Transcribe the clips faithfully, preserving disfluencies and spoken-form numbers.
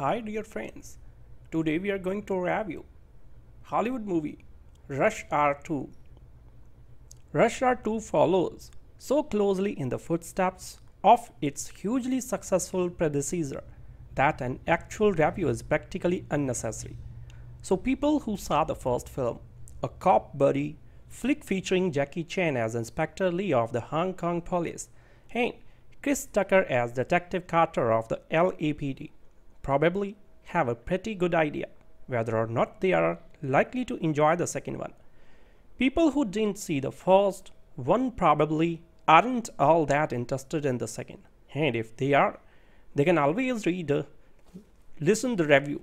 Hi dear friends, today we are going to review Hollywood movie Rush Hour two. Rush Hour two follows so closely in the footsteps of its hugely successful predecessor that an actual review is practically unnecessary. So people who saw the first film, a cop buddy flick featuring Jackie Chan as Inspector Lee of the Hong Kong police and Chris Tucker as Detective Carter of the L A P D, probably have a pretty good idea whether or not they are likely to enjoy the second one. People who didn't see the first one probably aren't all that interested in the second, and if they are, they can always read uh, listen the review.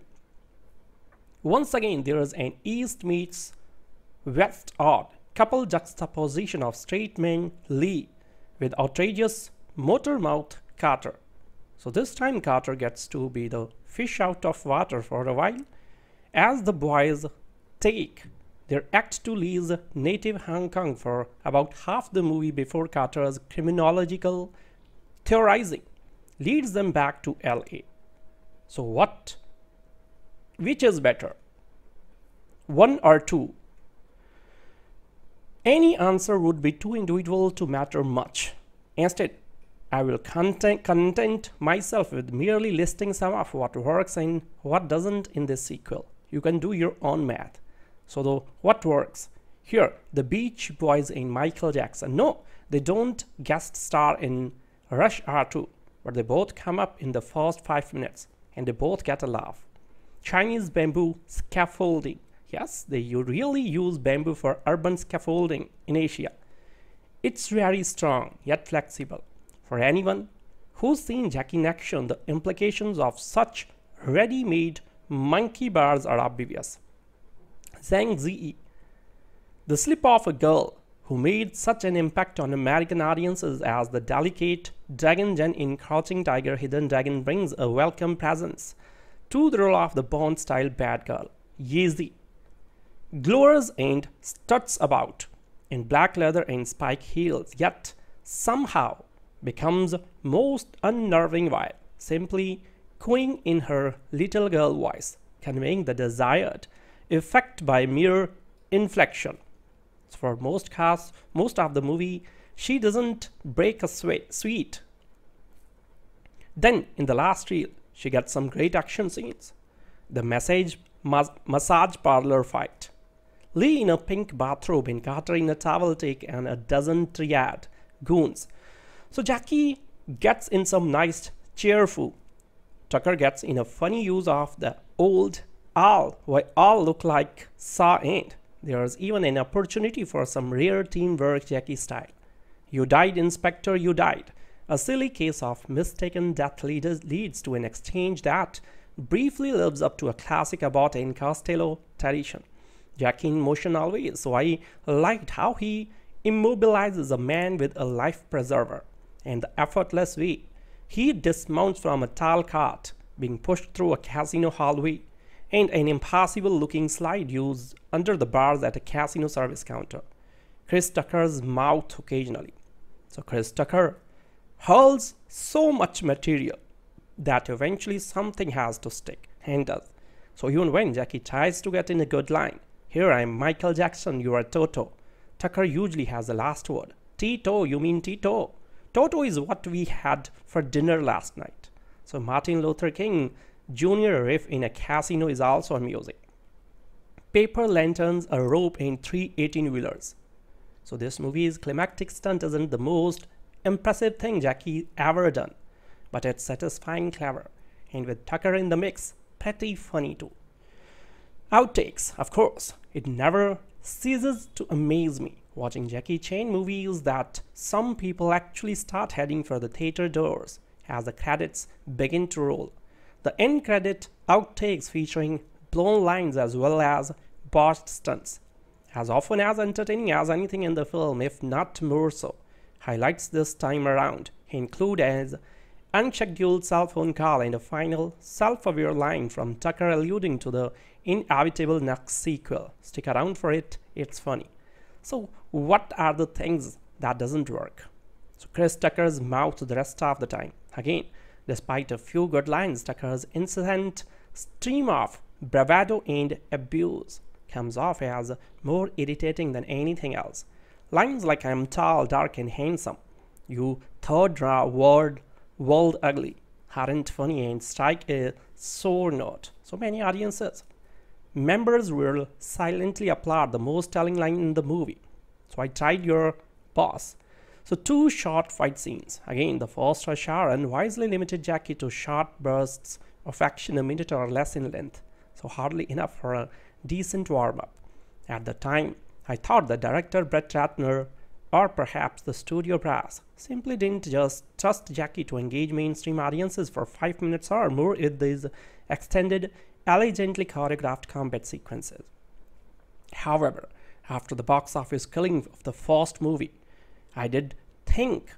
Once again, there is an East meets West odd couple juxtaposition of straight man Lee with outrageous motor mouth Carter. So this time Carter gets to be the fish out of water for a while as the boys take their act to Lee's native Hong Kong for about half the movie before Carter's criminological theorizing leads them back to L A. So what? Which is better? One or two? Any answer would be too individual to matter much. Instead, I will content, content myself with merely listing some of what works and what doesn't in this sequel. You can do your own math. So the, what works? Here, the Beach Boys and Michael Jackson. No, they don't guest star in Rush Hour two, but they both come up in the first five minutes and they both get a laugh. Chinese bamboo scaffolding. Yes, they really use bamboo for urban scaffolding in Asia. It's very strong yet flexible. For anyone who's seen Jackie in action, the implications of such ready-made monkey bars are obvious. Zhang Ziyi, the slip of a girl who made such an impact on American audiences as the delicate Dragon Jen in Crouching Tiger Hidden Dragon brings a welcome presence to the role of the Bond-style bad girl, Yeezy. Glowers and struts about in black leather and spike heels, yet somehow becomes most unnerving while simply cooing in her little girl voice, conveying the desired effect by mere inflection. For most casts, most of the movie, she doesn't break a sweat. Then, in the last reel, she gets some great action scenes. The massage, mas massage parlor fight. Lee in a pink bathrobe and Carter in a towel take and a dozen triad goons. So Jackie gets in some nice cheerful. Tucker gets in a funny use of the old all, why all look like Saw End. There's even an opportunity for some rare teamwork Jackie style. You died, Inspector, you died. A silly case of mistaken death leads to an exchange that briefly lives up to a classic Abbott and Costello tradition. Jackie in motion always, so I liked how he immobilizes a man with a life preserver, and the effortless way he dismounts from a tall cart being pushed through a casino hallway and an impossible-looking slide used under the bars at a casino service counter. Chris Tucker's mouth occasionally. So Chris Tucker hurls so much material that eventually something has to stick, and does. So even when Jackie tries to get in a good line, here I am Michael Jackson, you are Toto, Tucker usually has the last word. Tito, you mean Tito. Toto is what we had for dinner last night. So Martin Luther King Junior riff in a casino is also amusing. Paper lanterns, a rope, and three eighteen-wheelers. So this movie's climactic stunt isn't the most impressive thing Jackie ever done, but it's satisfying clever, and with Tucker in the mix, pretty funny too. Outtakes, of course, it never ceases to amaze me watching Jackie Chan movies that some people actually start heading for the theater doors as the credits begin to roll. The end credit outtakes featuring blown lines as well as botched stunts, as often as entertaining as anything in the film, if not more so. Highlights this time around include as unscheduled cell phone call and a final self-aware line from Tucker alluding to the inevitable next sequel. Stick around for it, it's funny. So what are the things that doesn't work? So Chris Tucker's mouth the rest of the time. Again, Despite a few good lines, Tucker's incessant stream of bravado and abuse comes off as more irritating than anything else. Lines like "I'm tall, dark and handsome," "you third-rate world, world ugly," aren't funny and strike a sore note. So many audiences members will silently applaud the most telling line in the movie. So I tried your boss. So two short fight scenes. Again, the first Rush Hour unwisely limited Jackie to short bursts of action, a minute or less in length, so hardly enough for a decent warm-up. At the time, I thought the director Brett Ratner, or perhaps the studio brass, simply didn't just trust Jackie to engage mainstream audiences for five minutes or more with these extended, elegantly choreographed combat sequences. However, after the box office killing of the first movie, I did think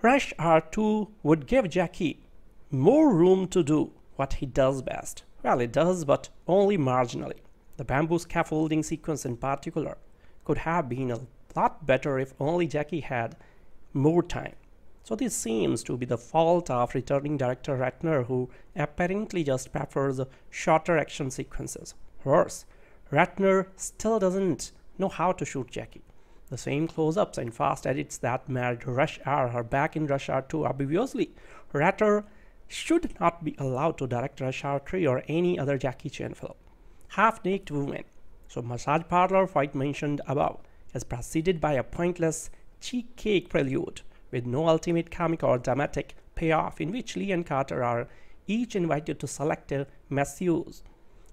Rush Hour two would give Jackie more room to do what he does best. Well, it does, but only marginally. The bamboo scaffolding sequence in particular could have been a lot better if only Jackie had more time. So this seems to be the fault of returning director Ratner, who apparently just prefers shorter action sequences. Worse, Ratner still doesn't know how to shoot Jackie. The same close-ups and fast edits that married Rush Hour are back in Rush Hour two. Obviously, Ratner should not be allowed to direct Rush Hour three or any other Jackie Chan film. Half-naked women, so massage parlor fight mentioned above, is preceded by a pointless cheesecake prelude with no ultimate comic or dramatic payoff, in which Lee and Carter are each invited to select a masseuse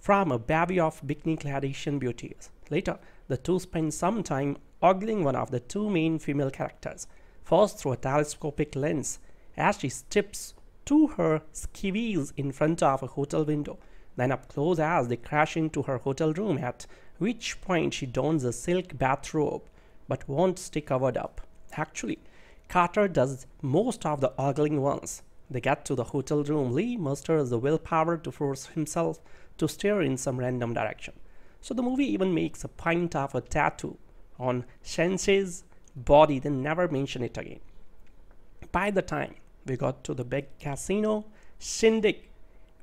from a bevy of bikini-clad Asian beauties. Later, the two spend some time ogling one of the two main female characters, first through a telescopic lens as she strips to her skivvies in front of a hotel window, then up close as they crash into her hotel room, at which point she dons a silk bathrobe but won't stay covered up. Actually, Carter does most of the ogling once they get to the hotel room. Lee musters the willpower to force himself to stare in some random direction. So the movie even makes a point of a tattoo on Shen Xi's body, then never mention it again. By the time we got to the big casino shindig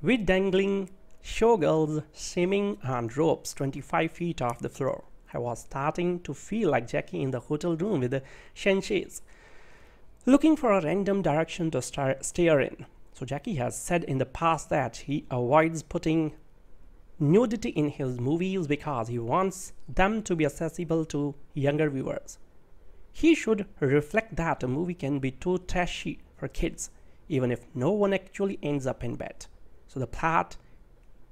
with dangling showgirls shimming on ropes twenty-five feet off the floor, I was starting to feel like Jackie in the hotel room with the Shen Xi's, looking for a random direction to stare in. So Jackie has said in the past that he avoids putting nudity in his movies because he wants them to be accessible to younger viewers. He should reflect that a movie can be too trashy for kids, even if no one actually ends up in bed. So the plot,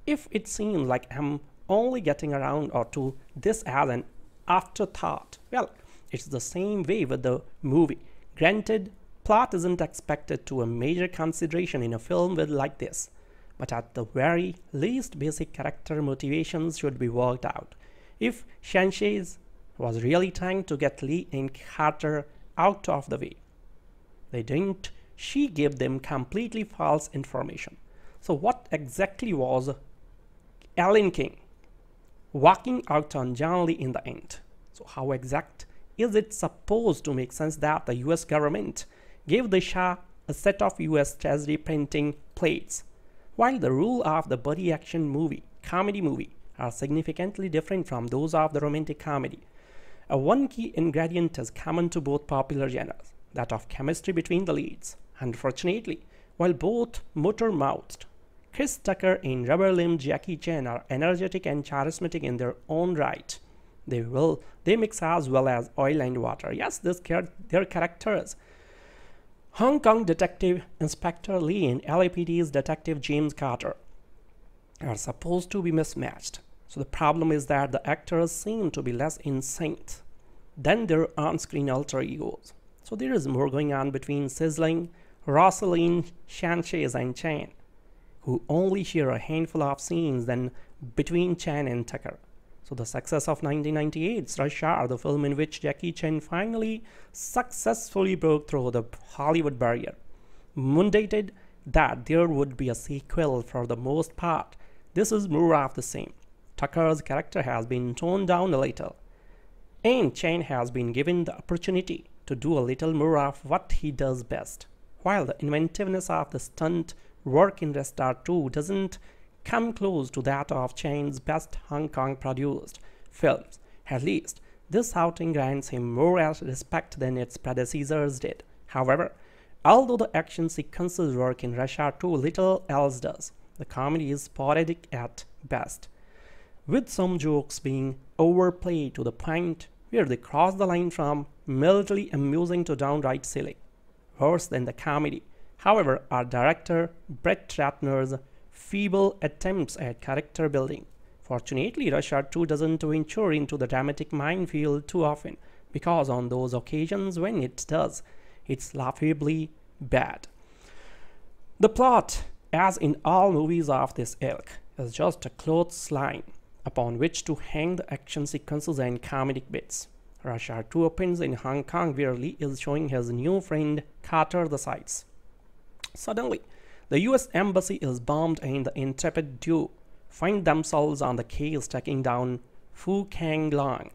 if it seems like I'm only getting around or to this as an afterthought, well, it's the same way with the movie. Granted, plot isn't expected to a major consideration in a film with like this, but at the very least, basic character motivations should be worked out. If Shen Xi was really trying to get Lee and Carter out of the way, they didn't. She gave them completely false information. So what exactly was Alan King walking out on John Lee in the end? So how exact is it supposed to make sense that the U S government gave the Shah a set of U S Treasury printing plates, while the rules of the buddy action movie, comedy movie, are significantly different from those of the romantic comedy? A one key ingredient is common to both popular genres, that of chemistry between the leads. Unfortunately, while both motor-mouthed Chris Tucker and rubber-limbed Jackie Chan are energetic and charismatic in their own right, they will they mix as well as oil and water. Yes, this their characters. Hong Kong Detective Inspector Lee and L A P D's Detective James Carter are supposed to be mismatched. So the problem is that the actors seem to be less in sync than their on-screen alter egos. So there is more going on between sizzling Rosalind Sanchez and Chan, who only share a handful of scenes, than between Chan and Tucker. So the success of nineteen ninety-eight's Rush Hour, the film in which Jackie Chan finally successfully broke through the Hollywood barrier, mandated that there would be a sequel. For the most part, this is more of the same. Tucker's character has been toned down a little, and Chan has been given the opportunity to do a little more of what he does best, while the inventiveness of the stunt work in Rush Hour two doesn't come close to that of Chan's best Hong Kong produced films, at least this outing grants him more respect than its predecessors did. However, although the action sequences work in Rush Hour two, little else does. The comedy is sporadic at best, with some jokes being overplayed to the point where they cross the line from mildly amusing to downright silly. Worse than the comedy, however, are director Brett Ratner's feeble attempts at character building. Fortunately, Rush Hour two doesn't venture into the dramatic minefield too often, because on those occasions when it does, it's laughably bad. The plot, as in all movies of this ilk, is just a clothesline upon which to hang the action sequences and comedic bits. Rush Hour two opens in Hong Kong, where Lee is showing his new friend Carter the sights. Suddenly, the U S Embassy is bombed and the intrepid duo find themselves on the case tracking down Fu Kang Long,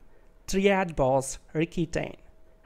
triad boss Ricky Tan,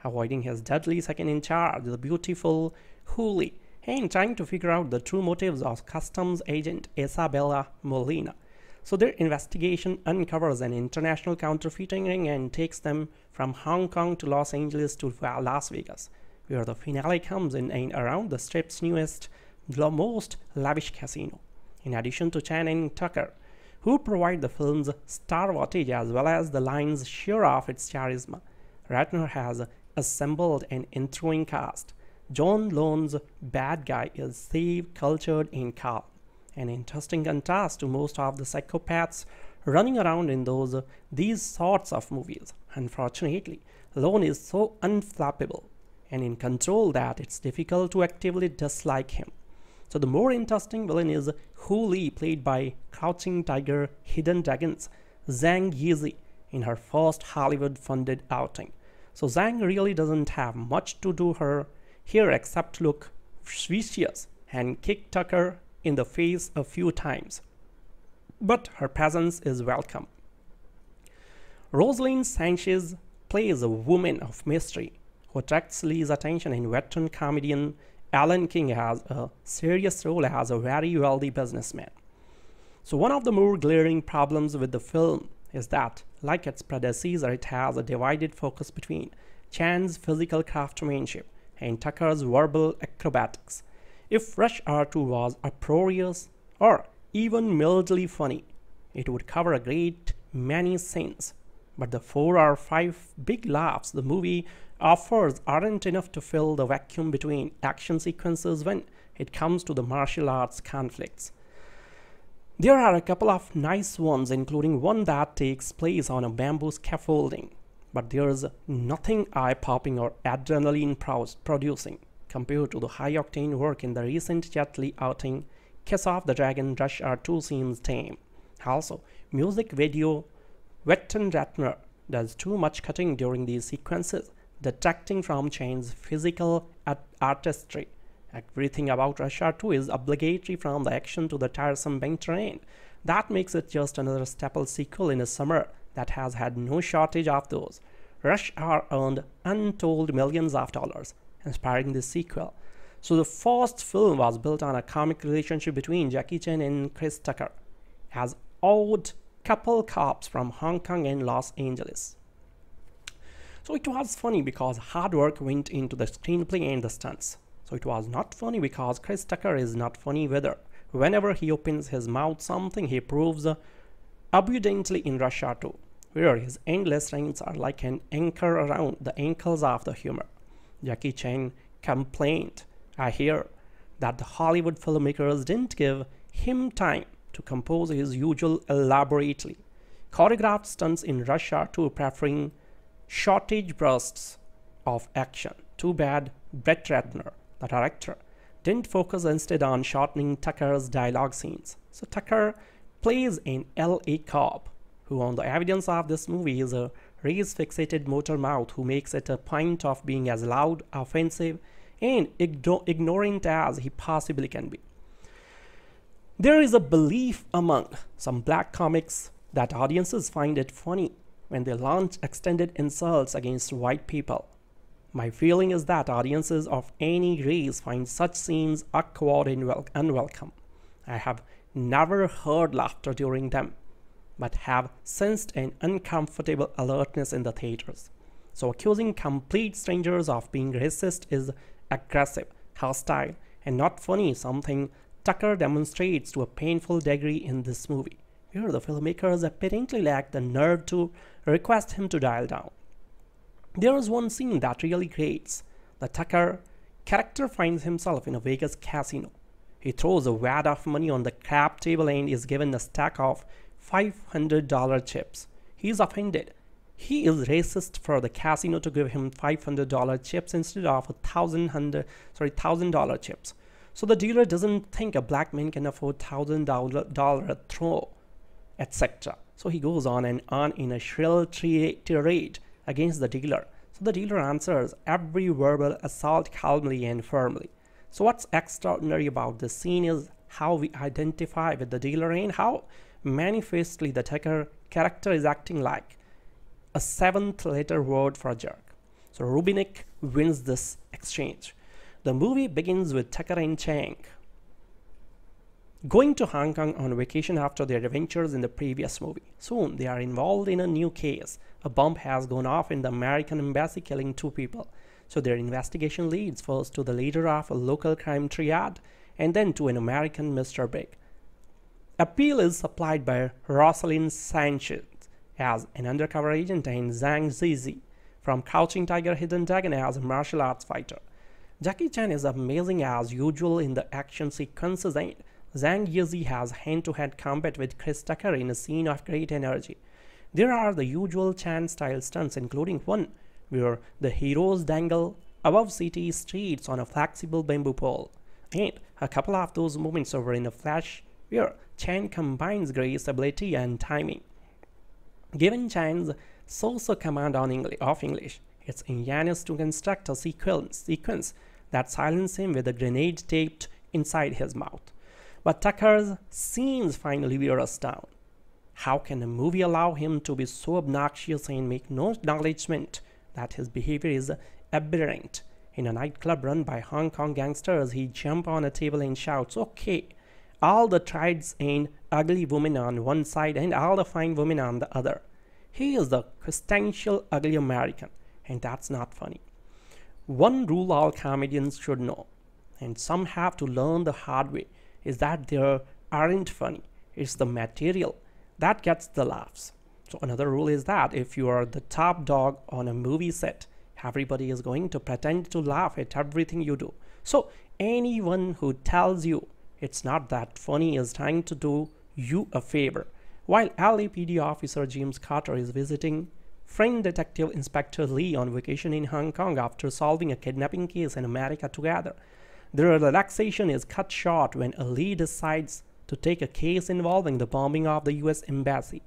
avoiding his deadly second in charge, the beautiful Hu Li, and trying to figure out the true motives of customs agent Isabella Molina. So their investigation uncovers an international counterfeiting ring and takes them from Hong Kong to Los Angeles to Las Vegas, where the finale comes in and around the strip's newest, the most lavish casino. In addition to Chan and Tucker, who provide the film's star wattage as well as the lion's share of its charisma, Ratner has assembled an intriguing cast. John Lone's bad guy is safe, cultured, and calm, an interesting contrast to most of the psychopaths running around in those these sorts of movies. Unfortunately, Lone is so unflappable and in control that it's difficult to actively dislike him. So the more interesting villain is Hu Li, played by Crouching Tiger Hidden Dragon's Zhang Ziyi in her first Hollywood-funded outing. So Zhang really doesn't have much to do her here except look vicious and kick Tucker in the face a few times, but her presence is welcome. Rosalind Sanchez plays a woman of mystery who attracts Lee's attention, and veteran comedian Alan King has a serious role as a very wealthy businessman. So one of the more glaring problems with the film is that, like its predecessor, it has a divided focus between Chan's physical craftsmanship and Tucker's verbal acrobatics. If Rush Hour two was uproarious or even mildly funny, it would cover a great many sins, but the four or five big laughs the movie offers aren't enough to fill the vacuum between action sequences when it comes to the martial arts conflicts. There are a couple of nice ones, including one that takes place on a bamboo scaffolding, but there's nothing eye-popping or adrenaline-producing compared to the high-octane work in the recent Jet Li outing. Kiss of the Dragon, Rush Hour two seems tame. Also, music video veteran Ratner does too much cutting during these sequences, detracting from Chan's physical artistry. Everything about Rush Hour two is obligatory, from the action to the tiresome bank train. That makes it just another staple sequel in a summer that has had no shortage of those. Rush Hour earned untold millions of dollars, inspiring this sequel. So the first film was built on a comic relationship between Jackie Chan and Chris Tucker, as old couple cops from Hong Kong and Los Angeles. So it was funny because hard work went into the screenplay and the stunts. So it was not funny because Chris Tucker is not funny whether. Whenever he opens his mouth, something he proves abundantly in Rush Hour two, where his endless rants are like an anchor around the ankles of the humor. Jackie Chan complained, I hear, that the Hollywood filmmakers didn't give him time to compose his usual elaborately choreographed stunts in Rush Hour two, preferring shortage bursts of action. Too bad Brett Ratner, the director, didn't focus instead on shortening Tucker's dialogue scenes. So Tucker plays an L A cop who, on the evidence of this movie, is a race-fixated motor mouth who makes it a point of being as loud, offensive, and igno ignorant as he possibly can be. There is a belief among some black comics that audiences find it funny when they launch extended insults against white people. My feeling is that audiences of any race find such scenes awkward and unwelcome. I have never heard laughter during them, but have sensed an uncomfortable alertness in the theaters. So accusing complete strangers of being racist is aggressive, hostile, and not funny, something Tucker demonstrates to a painful degree in this movie, where the filmmakers apparently lack the nerve to request him to dial down. There is one scene that really grates. The Tucker character finds himself in a Vegas casino. He throws a wad of money on the crap table and is given a stack of five hundred dollar chips. He is offended. He is racist for the casino to give him five hundred dollar chips instead of one thousand dollar chips. So the dealer doesn't think a black man can afford one thousand dollar throw, et cetera. So he goes on and on in a shrill tirade against the dealer. So the dealer answers every verbal assault calmly and firmly. So what's extraordinary about this scene is how we identify with the dealer and how manifestly the Tucker character is acting like a seventh letter word for a jerk. So Rubinick wins this exchange. The movie begins with Tucker and Chang going to Hong Kong on vacation after their adventures in the previous movie. Soon they are involved in a new case. A bomb has gone off in the American embassy, killing two people. So their investigation leads first to the leader of a local crime triad and then to an American Mister Big. Appeal is supplied by Rosalind Sanchez as an undercover agent and Zhang Ziyi from Crouching Tiger Hidden Dragon as a martial arts fighter. Jackie Chan is amazing as usual in the action sequences, and Zhang Ziyi has hand-to-hand combat with Chris Tucker in a scene of great energy. There are the usual Chan-style stunts, including one where the heroes dangle above city streets on a flexible bamboo pole. And a couple of those moments over in a flash where Chan combines grace, ability, and timing. Given Chan's so-so command on English, of English, it's ingenious to construct a sequence, sequence that silences him with a grenade taped inside his mouth. But Tucker's scenes finally wear us down. How can a movie allow him to be so obnoxious and make no acknowledgement that his behavior is aberrant? In a nightclub run by Hong Kong gangsters, he jumps on a table and shouts, "Okay, all the triads and ugly women on one side and all the fine women on the other." He is the quintessential ugly American, and that's not funny. One rule all comedians should know, and some have to learn the hard way, is that they aren't funny. It's the material that gets the laughs. So another rule is that if you are the top dog on a movie set, everybody is going to pretend to laugh at everything you do. So anyone who tells you it's not that funny is trying to do you a favor. While L A P D officer James Carter is visiting friend detective Inspector Lee on vacation in Hong Kong after solving a kidnapping case in America together, their relaxation is cut short when Lee decides to take a case involving the bombing of the U S Embassy.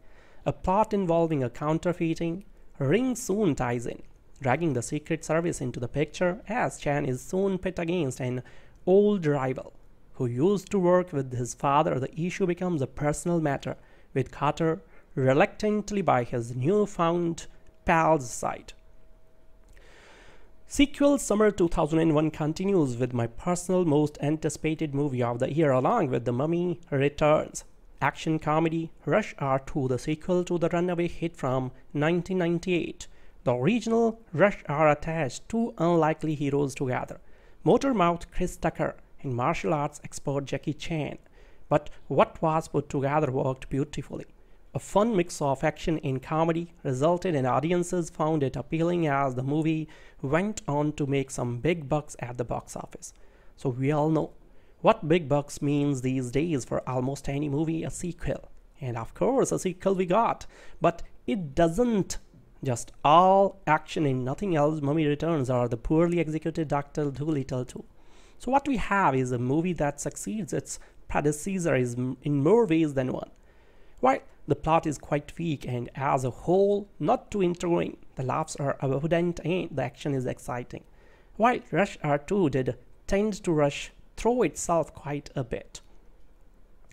A plot involving a counterfeiting ring soon ties in, dragging the Secret Service into the picture as Chan is soon pit against an old rival who used to work with his father. The issue becomes a personal matter, with Carter reluctantly by his newfound pal's side. Sequel Summer two thousand one continues with my personal most anticipated movie of the year, along with The Mummy Returns. Action comedy Rush Hour two, the sequel to the runaway hit from nineteen ninety-eight. The original Rush Hour attached two unlikely heroes together, motor mouth Chris Tucker and martial arts expert Jackie Chan. But what was put together worked beautifully. A fun mix of action and comedy resulted in audiences found it appealing as the movie went on to make some big bucks at the box office. So we all know what big bucks means these days for almost any movie, a sequel. And of course, a sequel we got. But it doesn't. Just all action and nothing else. Mummy Returns are the poorly executed Doctor Doolittle too. So what we have is a movie that succeeds its predecessor is in more ways than one. While the plot is quite weak and as a whole not too intriguing, the laughs are abundant and the action is exciting. While Rush Hour two did tend to rush through itself quite a bit,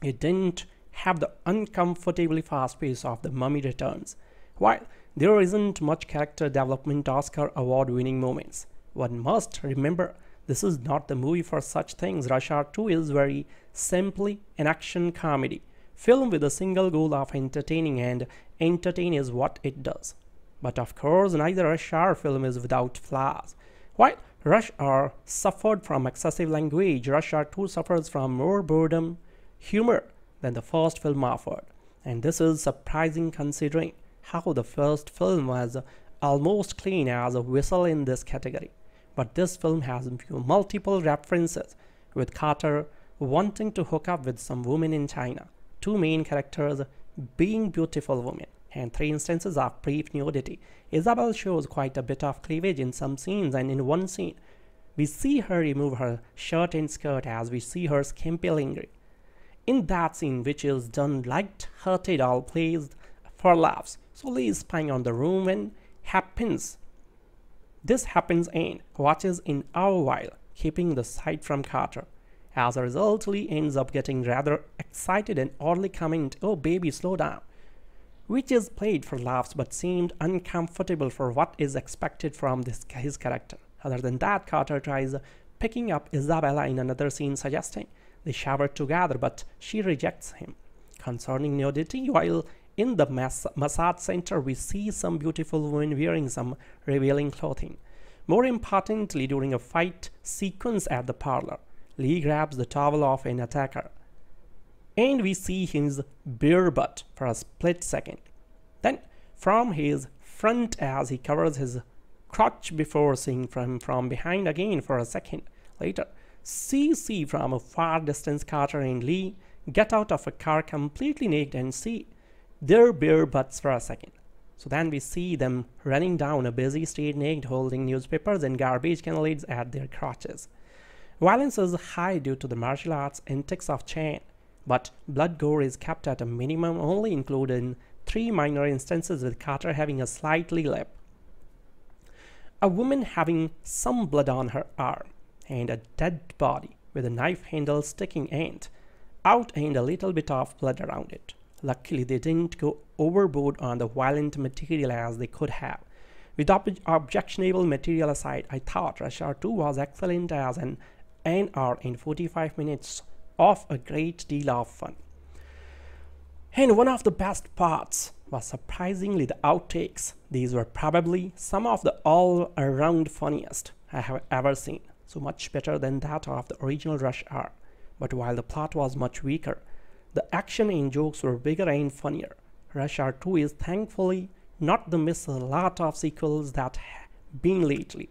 it didn't have the uncomfortably fast pace of The Mummy Returns. While there isn't much character development, Oscar award winning moments, one must remember this is not the movie for such things. Rush Hour two is very simply an action comedy film with a single goal of entertaining, and entertain is what it does. But of course, neither Rush Hour film is without flaws. While Rush Hour suffered from excessive language, Rush Hour two suffers from more boredom, humor than the first film offered. And this is surprising considering how the first film was almost clean as a whistle in this category. But this film has multiple references, with Carter wanting to hook up with some women in China, two main characters being beautiful women, and three instances of brief nudity. Isabel shows quite a bit of cleavage in some scenes, and in one scene, we see her remove her shirt and skirt as we see her skimpy lingerie. In that scene, which is done light-hearted, all plays for laughs. So Lee is spying on the room and happens. This happens and watches in awe while keeping the sight from Carter. As a result, Lee ends up getting rather excited and oddly comment, "Oh baby, slow down," which is played for laughs but seemed uncomfortable for what is expected from this, his character. Other than that, Carter tries picking up Isabella in another scene, suggesting they shower together, but she rejects him. Concerning nudity, while in the mas massage center, we see some beautiful women wearing some revealing clothing. More importantly, during a fight sequence at the parlor, Lee grabs the towel off an attacker, and we see his beer butt for a split second. Then, from his front as he covers his crotch before seeing from, from behind again for a second. Later, C C from a far distance, Carter and Lee get out of a car completely naked and see their beer butts for a second. So then we see them running down a busy street naked, holding newspapers and garbage can lids at their crotches. Violence is high due to the martial arts antics of Chan, but blood gore is kept at a minimum, only included in three minor instances, with Carter having a slightly lip, a woman having some blood on her arm, and a dead body with a knife handle sticking end out and a little bit of blood around it. Luckily, they didn't go overboard on the violent material as they could have. With ob objectionable material aside, I thought Rush Hour two was excellent as an hour and forty-five minutes of a great deal of fun. And one of the best parts was surprisingly the outtakes. These were probably some of the all-around funniest I have ever seen, so much better than that of the original Rush Hour. But while the plot was much weaker, the action and jokes were bigger and funnier. Rush Hour two is thankfully not the miss a lot of sequels that have been lately.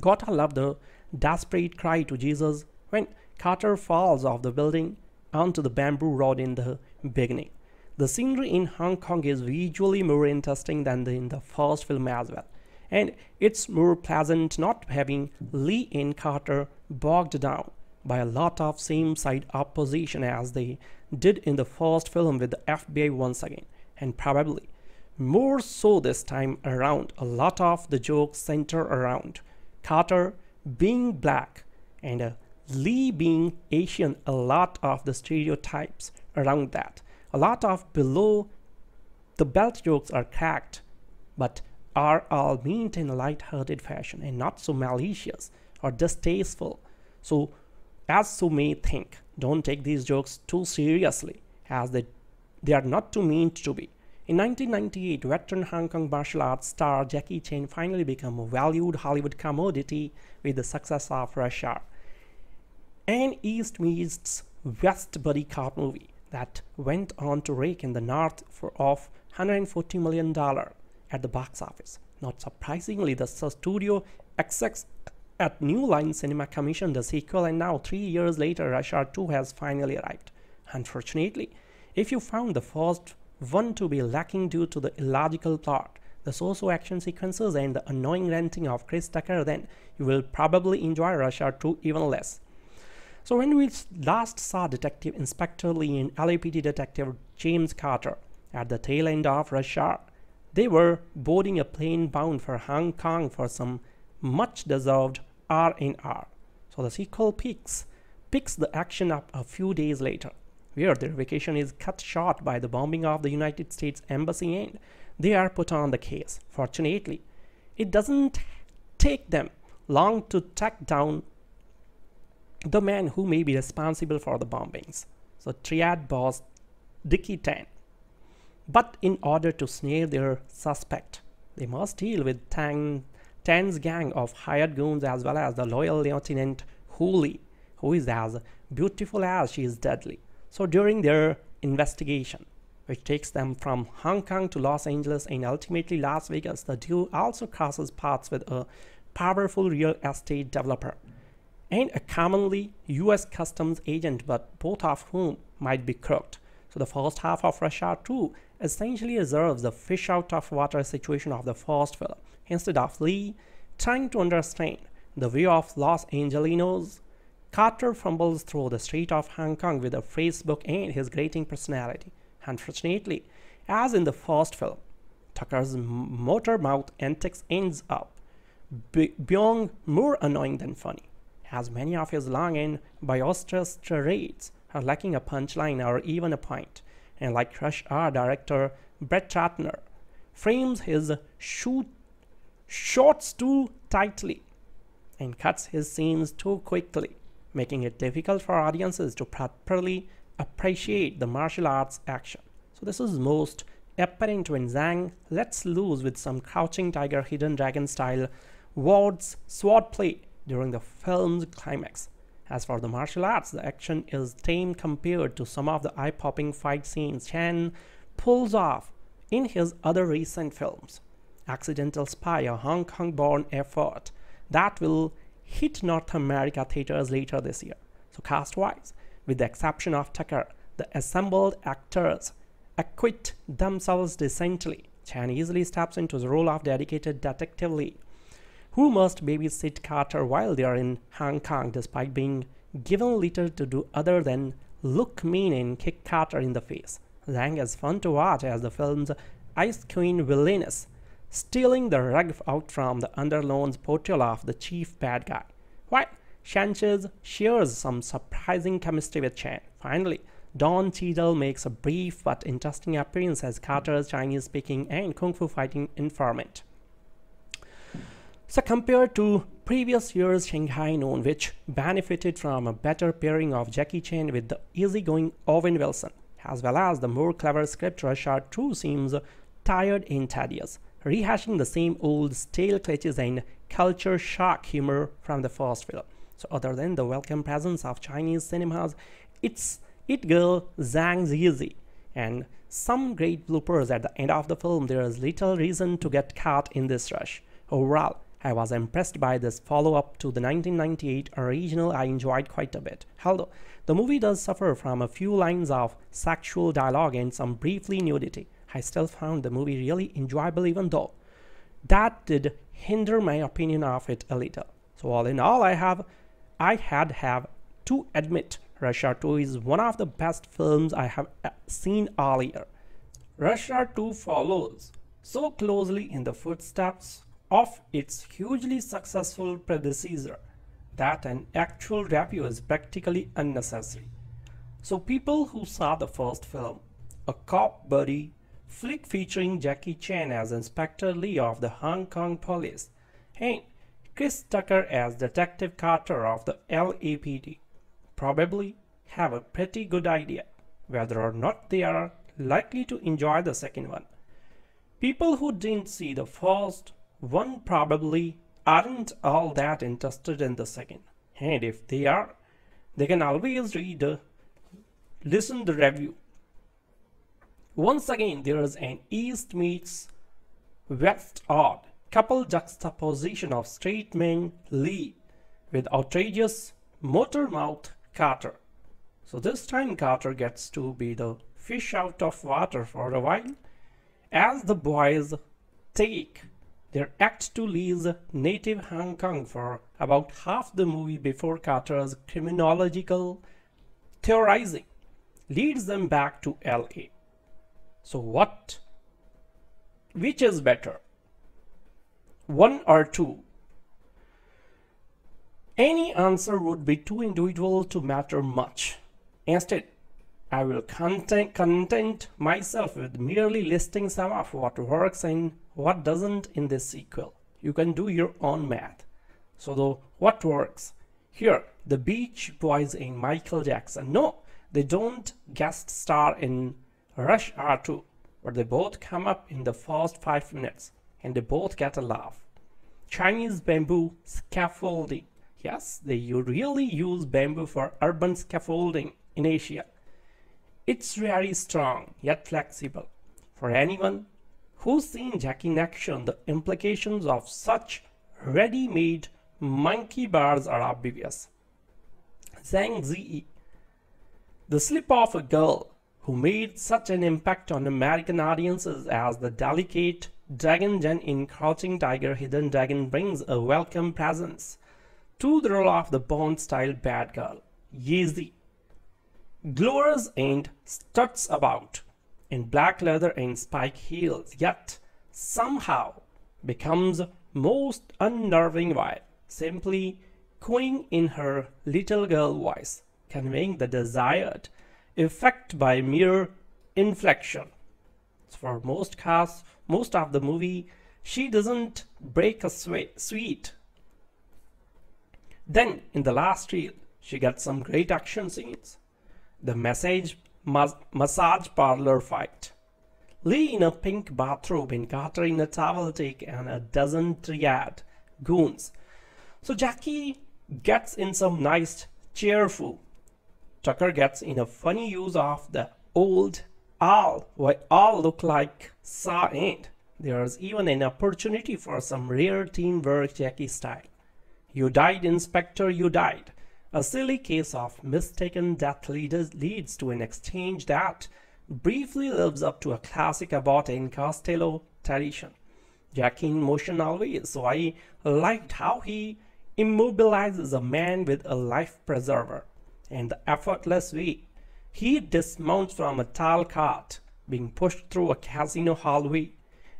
Gotta love the desperate cry to Jesus when Carter falls off the building onto the bamboo road in the beginning. The scenery in Hong Kong is visually more interesting than the, in the first film as well, and it's more pleasant not having Lee and Carter bogged down by a lot of same-side opposition as they did in the first film with the F B I once again, and probably more so this time around. A lot of the jokes center around Carter being black and a Lee being Asian, a lot of the stereotypes around that. A lot of below the belt jokes are cracked, but are all meant in a light-hearted fashion and not so malicious or distasteful. So as some may think, don't take these jokes too seriously as they, they are not too meant to be. In nineteen ninety-eight, veteran Hong Kong martial arts star Jackie Chan finally became a valued Hollywood commodity with the success of Rush Hour, an East meets West buddy cop movie that went on to rake in the north for off one hundred forty million dollars at the box office. Not surprisingly, the studio execs at New Line Cinema commissioned the sequel, and now three years later, Rush Hour two has finally arrived. Unfortunately, if you found the first one to be lacking due to the illogical plot, the so-so action sequences, and the annoying ranting of Chris Tucker, then you will probably enjoy Rush Hour two even less. So when we last saw Detective Inspector Lee and L A P D Detective James Carter at the tail end of Rush Hour, they were boarding a plane bound for Hong Kong for some much-deserved R and R. So the sequel picks, picks the action up a few days later, where their vacation is cut short by the bombing of the United States Embassy, and they are put on the case. Fortunately, it doesn't take them long to track down the man who may be responsible for the bombings, so Triad boss Ricky Tan. But in order to snare their suspect, they must deal with Tang, Tan's gang of hired goons as well as the loyal Lieutenant Hu Li, who is as beautiful as she is deadly. So during their investigation, which takes them from Hong Kong to Los Angeles and ultimately Las Vegas, the duo also crosses paths with a powerful real estate developer and a commonly U S customs agent, but both of whom might be crooked. So the first half of Rush Hour two essentially reserves the fish out of water situation of the first film, instead of Lee trying to understand the way of Los Angelinos. Carter fumbles through the street of Hong Kong with a Facebook and his grating personality. Unfortunately, as in the first film, Tucker's motor mouth antics ends up being more annoying than funny, as many of his long and boisterous tirades are lacking a punchline or even a point. And like Rush Hour director Brett Ratner frames his shoot shorts too tightly and cuts his scenes too quickly, making it difficult for audiences to properly appreciate the martial arts action. So this is most apparent when Zhang lets loose with some Crouching Tiger Hidden Dragon style words swordplay during the film's climax. As for the martial arts, the action is tame compared to some of the eye-popping fight scenes Chan pulls off in his other recent films. Accidental Spy, a Hong Kong-born effort that will hit North America theaters later this year. So cast-wise, with the exception of Tucker, the assembled actors acquit themselves decently. Chan easily steps into the role of dedicated Detective Lee, who must babysit Carter while they are in Hong Kong, despite being given little to do other than look mean and kick Carter in the face. Zhang is fun to watch as the film's Ice Queen villainess, stealing the rug out from the underlord's portrayal of the chief bad guy, while Sanchez shares some surprising chemistry with Chan. Finally, Don Cheadle makes a brief but interesting appearance as Carter's Chinese-speaking and kung fu fighting informant. So compared to previous year's Shanghai Noon, which benefited from a better pairing of Jackie Chan with the easygoing Owen Wilson, as well as the more clever script, Rush Hour two seems tired and tedious, rehashing the same old stale cliches and culture shock humor from the first film. So other than the welcome presence of Chinese cinemas, it's it girl Zhang Ziyi and some great bloopers at the end of the film, there is little reason to get caught in this rush. Overall, I was impressed by this follow-up to the nineteen ninety-eight original. I enjoyed quite a bit, although the movie does suffer from a few lines of sexual dialogue and some briefly nudity. I still found the movie really enjoyable, even though that did hinder my opinion of it a little. So all in all, I have, I had have to admit Rush Hour two is one of the best films I have seen all year. Rush Hour two follows so closely in the footsteps of its hugely successful predecessor that an actual review is practically unnecessary. So people who saw the first film, a cop buddy flick featuring Jackie Chan as Inspector Lee of the Hong Kong police and Chris Tucker as Detective Carter of the L A P D, probably have a pretty good idea whether or not they are likely to enjoy the second one. People who didn't see the first one probably aren't all that interested in the second, and if they are, they can always read uh, listen the review. Once again, there is an East meets West odd couple juxtaposition of straight man Lee with outrageous motor mouth Carter. So this time Carter gets to be the fish out of water for a while as the boys take their act to Lee's native Hong Kong for about half the movie before Carter's criminological theorizing leads them back to L A. So what? Which is better? One or two? Any answer would be too individual to matter much. Instead, I will content, content myself with merely listing some of what works and what doesn't in this sequel, you can do your own math. So the, what works? Here, the Beach Boys in Michael Jackson. No, they don't guest star in Rush Hour two, but they both come up in the first five minutes and they both get a laugh. Chinese bamboo scaffolding. Yes, they really use bamboo for urban scaffolding in Asia. It's very strong yet flexible. For anyone who's seen Jackie in action, the implications of such ready-made monkey bars are obvious. Zhang Ziyi, the slip of a girl who made such an impact on American audiences as the delicate Dragon Jen in Crouching Tiger Hidden Dragon brings a welcome presence to the role of the Bond-style bad girl, Yeezy. Glowers and struts about in black leather and spike heels, yet somehow becomes most unnerving while simply cooing in her little girl voice, conveying the desired effect by mere inflection. For most cast, most of the movie, she doesn't break a sweat. Then, in the last reel, she gets some great action scenes. The massage, mas massage parlor fight. Lee in a pink bathrobe and Carter in a towel take and a dozen triad goons. So Jackie gets in some nice cheerful. Tucker gets in a funny use of the old all, why all look like Saw End. There's even an opportunity for some rare teen work Jackie style. You died, Inspector, you died. A silly case of mistaken death leads to an exchange that briefly lives up to a classic Abbott and Costello tradition. Jackie in motion always, so I liked how he immobilizes a man with a life preserver and the effortless way he dismounts from a tall cart being pushed through a casino hallway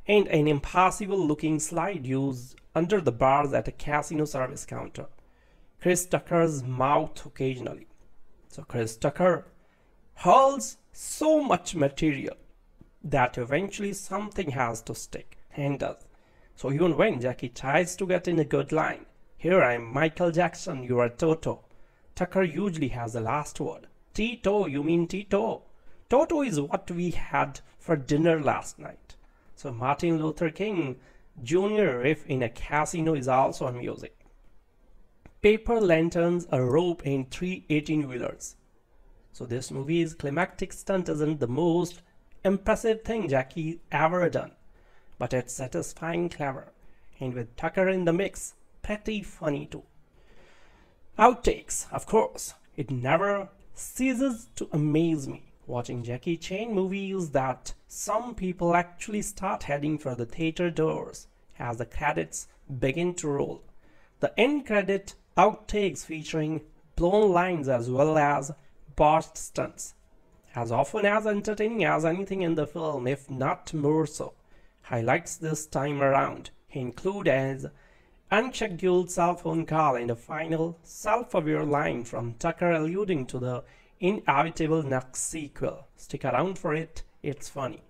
and an impossible looking slide used under the bars at a casino service counter. Chris Tucker's mouth occasionally. So Chris Tucker hurls so much material that eventually something has to stick, and does. So even when Jackie tries to get in a good line, here I'm Michael Jackson, you're a Toto, Tucker usually has the last word. Tito, you mean Tito. Toto is what we had for dinner last night. So Martin Luther King Junior riff in a casino is also amusing. Paper lanterns, a rope, and three eighteen-wheelers. So this movie's climactic stunt isn't the most impressive thing Jackie ever done, but it's satisfying clever, and with Tucker in the mix, pretty funny too. Outtakes, of course, it never ceases to amaze me watching Jackie Chan movies that some people actually start heading for the theater doors as the credits begin to roll. The end credit outtakes featuring blown lines as well as botched stunts. As often as entertaining as anything in the film, if not more so. Highlights this time around include as unscheduled cell phone call and a final self-aware line from Tucker alluding to the inevitable next sequel. Stick around for it, it's funny.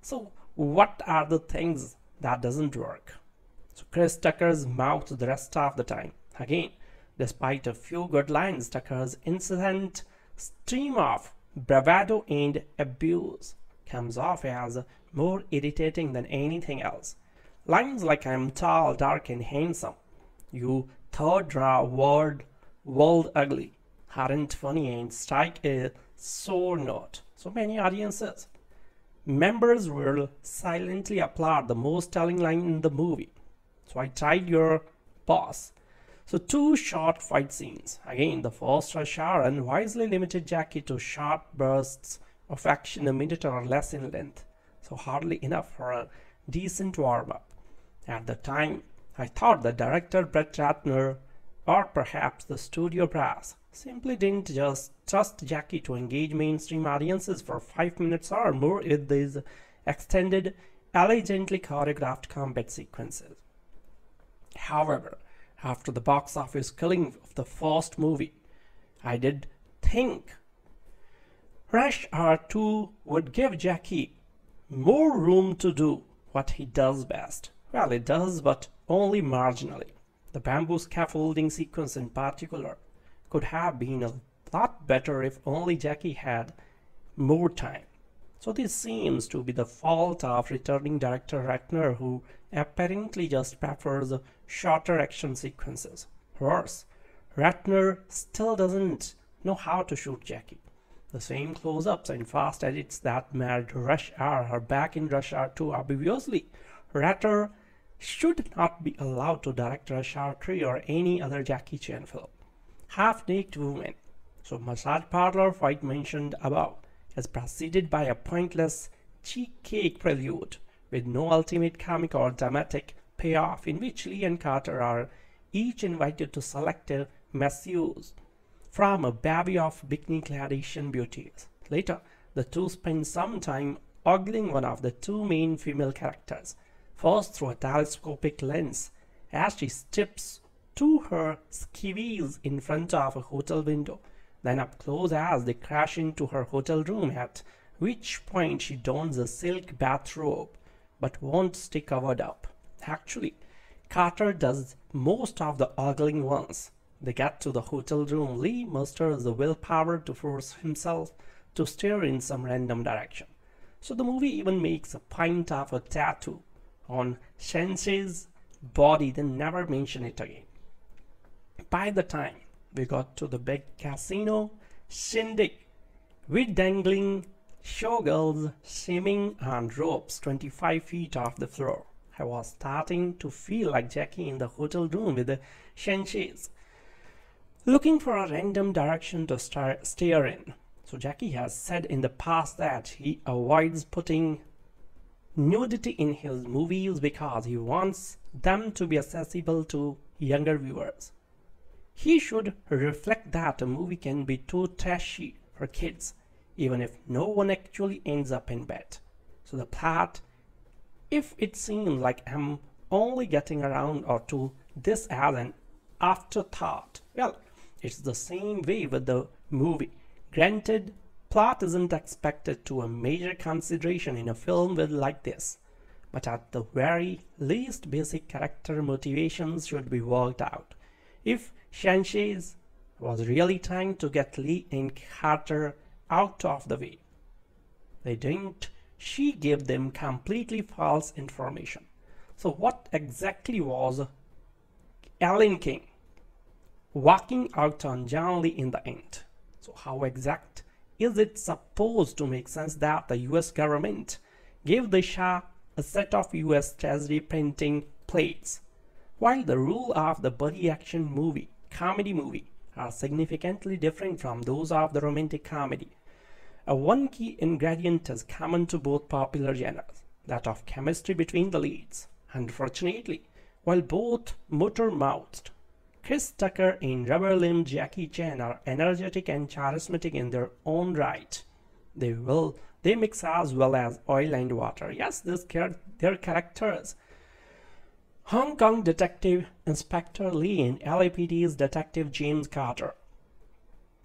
So what are the things that doesn't work? So Chris Tucker's mouth the rest of the time. Again, despite a few good lines, Tucker's incessant stream of bravado and abuse comes off as more irritating than anything else. Lines like I'm tall, dark, and handsome, you third-raw world, world ugly, aren't funny and strike a sore note. So many audiences members will silently applaud the most telling line in the movie. So I tried your boss. So two short fight scenes. Again, the first Rush Hour unwisely limited Jackie to short bursts of action, a minute or less in length. So hardly enough for a decent warm-up. At the time, I thought the director Brett Ratner, or perhaps the studio brass, simply didn't just trust Jackie to engage mainstream audiences for five minutes or more with these extended, elegantly choreographed combat sequences. However, after the box office killing of the first movie, I did think Rush Hour two would give Jackie more room to do what he does best. Well, it does, but only marginally. The bamboo scaffolding sequence in particular could have been a lot better if only Jackie had more time. So this seems to be the fault of returning director Ratner, who apparently just prefers shorter action sequences. Worse, Ratner still doesn't know how to shoot Jackie. The same close-ups and fast edits that married Rush Hour are back in Rush Hour two. Obviously, Ratner should not be allowed to direct Rush Hour three or any other Jackie Chan film. Half-naked women, so massage parlor fight mentioned above, is preceded by a pointless cheesecake prelude with no ultimate comic or dramatic payoff, in which Lee and Carter are each invited to selective masseuse from a bevy of bikini-clad Asian beauties. Later, the two spend some time ogling one of the two main female characters, first through a telescopic lens as she strips to her skivvies in front of a hotel window, then up close as they crash into her hotel room, at which point she dons a silk bathrobe but won't stay covered up. Actually, Carter does most of the ogling once they get to the hotel room. Lee musters the willpower to force himself to stare in some random direction. So the movie even makes a point of a tattoo on Shen Xi's body, then never mention it again. By the time we got to the big casino shindig with dangling showgirls swimming on ropes twenty-five feet off the floor, I was starting to feel like Jackie in the hotel room with the Shen Xi's, looking for a random direction to start stare in. So Jackie has said in the past that he avoids putting nudity in his movies because he wants them to be accessible to younger viewers. He should reflect that a movie can be too trashy for kids, even if no one actually ends up in bed. So the plot, if it seems like I'm only getting around or to this as an afterthought, well, it's the same way with the movie. Granted, plot isn't expected to a major consideration in a film with like this, but at the very least basic character motivations should be worked out. If Shen Xi was really trying to get Lee and Carter out of the way, they didn't. She gave them completely false information. So what exactly was Alan King walking out on John Lee in the end? So how exact is it supposed to make sense that the U S government gave the Shah a set of U S Treasury printing plates, while the rules of the buddy action movie comedy movie are significantly different from those of the romantic comedy? A one key ingredient is common to both popular genres, that of chemistry between the leads. Unfortunately, while both motor-mouthed Chris Tucker and rubber-limbed Jackie Chan are energetic and charismatic in their own right, they will they mix as well as oil and water. Yes, this their characters. Hong Kong detective Inspector Lee and L A P D's detective James Carter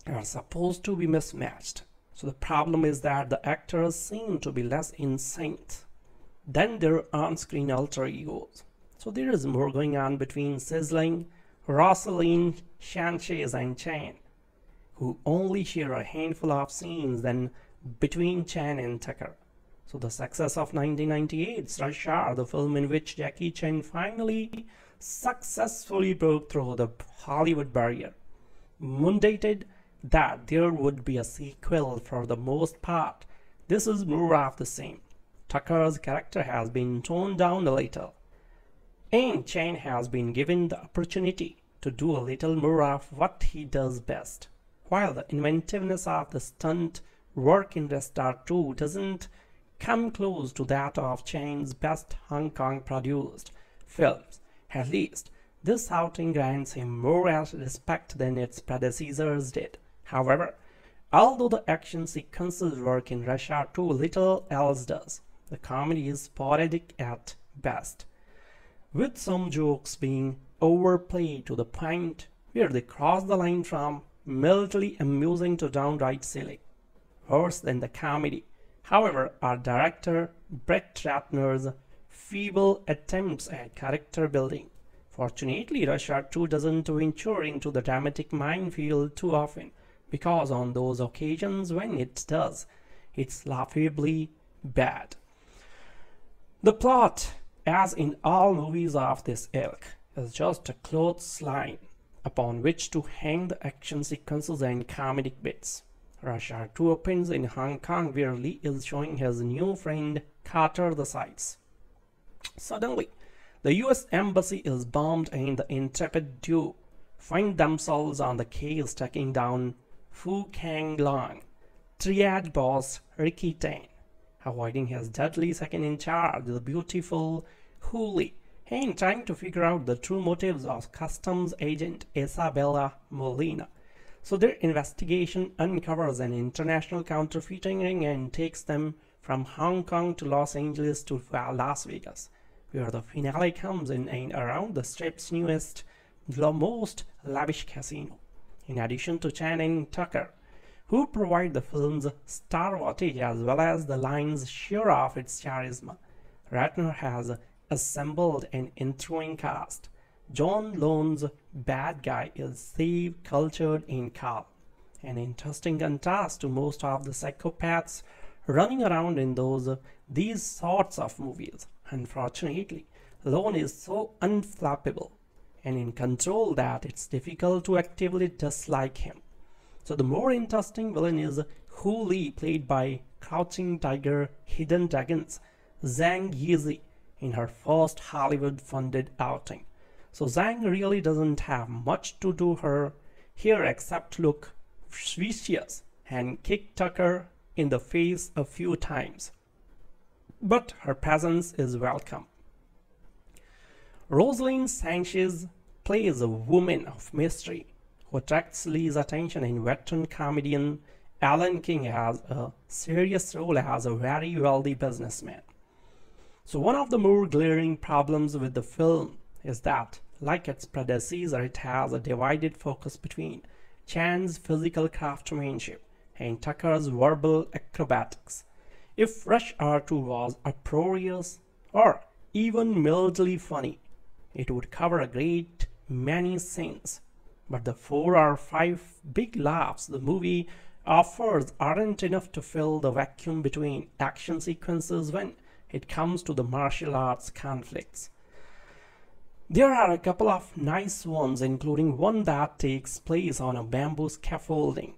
are supposed to be mismatched. So the problem is that the actors seem to be less in sync than their on-screen alter egos. So there is more going on between sizzling Rosalind Sanchez and Chan, who only share a handful of scenes, than between Chan and Tucker. So the success of nineteen ninety-eight's Rush Hour, the film in which Jackie Chan finally successfully broke through the Hollywood barrier, mandated that there would be a sequel. For the most part, this is more of the same. Tucker's character has been toned down a little, and Chan has been given the opportunity to do a little more of what he does best, while the inventiveness of the stunt work in Rush Hour two doesn't come close to that of Chan's best Hong Kong produced films. At least this outing grants him more respect than its predecessors did. However, although the action sequences work in Rush Hour two, little else does. The comedy is sporadic at best, with some jokes being overplayed to the point where they cross the line from mildly amusing to downright silly. Worse than the comedy, however, are director Brett Ratner's feeble attempts at character building Fortunately, Rush Hour two doesn't venture into the dramatic minefield too often, because on those occasions when it does, it's laughably bad. The plot, as in all movies of this ilk, is just a clothesline upon which to hang the action sequences and comedic bits. Rush Hour two opens in Hong Kong, where Lee is showing his new friend Carter the sights. Suddenly, the U S Embassy is bombed and the intrepid duo find themselves on the case taking down Fu Kang Long, triad boss Ricky Tan, avoiding his deadly second in charge, the beautiful Hu Li, and trying to figure out the true motives of customs agent Isabella Molina. So their investigation uncovers an international counterfeiting ring and takes them from Hong Kong to Los Angeles to Las Vegas, where the finale comes in and around the strip's newest, the most lavish casino. In addition to Chan and Tucker, who provide the film's star wattage as well as the lion's share of its charisma, Ratner has assembled an intriguing cast. John Lone's bad guy is safe, cultured, and calm, an interesting contrast to most of the psychopaths running around in those these sorts of movies. Unfortunately, Lone is so unflappable and in control that it's difficult to actively dislike him. So the more interesting villain is Hu Li, played by Crouching Tiger Hidden Dragon's Zhang Ziyi in her first Hollywood-funded outing. So Zhang really doesn't have much to do her here except look vicious and kick Tucker in the face a few times. But her presence is welcome. Rosalind Sanchez plays a woman of mystery who attracts Lee's attention, and veteran comedian Alan King has a serious role as a very wealthy businessman. So one of the more glaring problems with the film is that, like its predecessor, it has a divided focus between Chan's physical craftsmanship and Tucker's verbal acrobatics. If Rush Hour two was uproarious or even mildly funny, it would cover a great many scenes, but the four or five big laughs the movie offers aren't enough to fill the vacuum between action sequences when it comes to the martial arts conflicts. There are a couple of nice ones, including one that takes place on a bamboo scaffolding,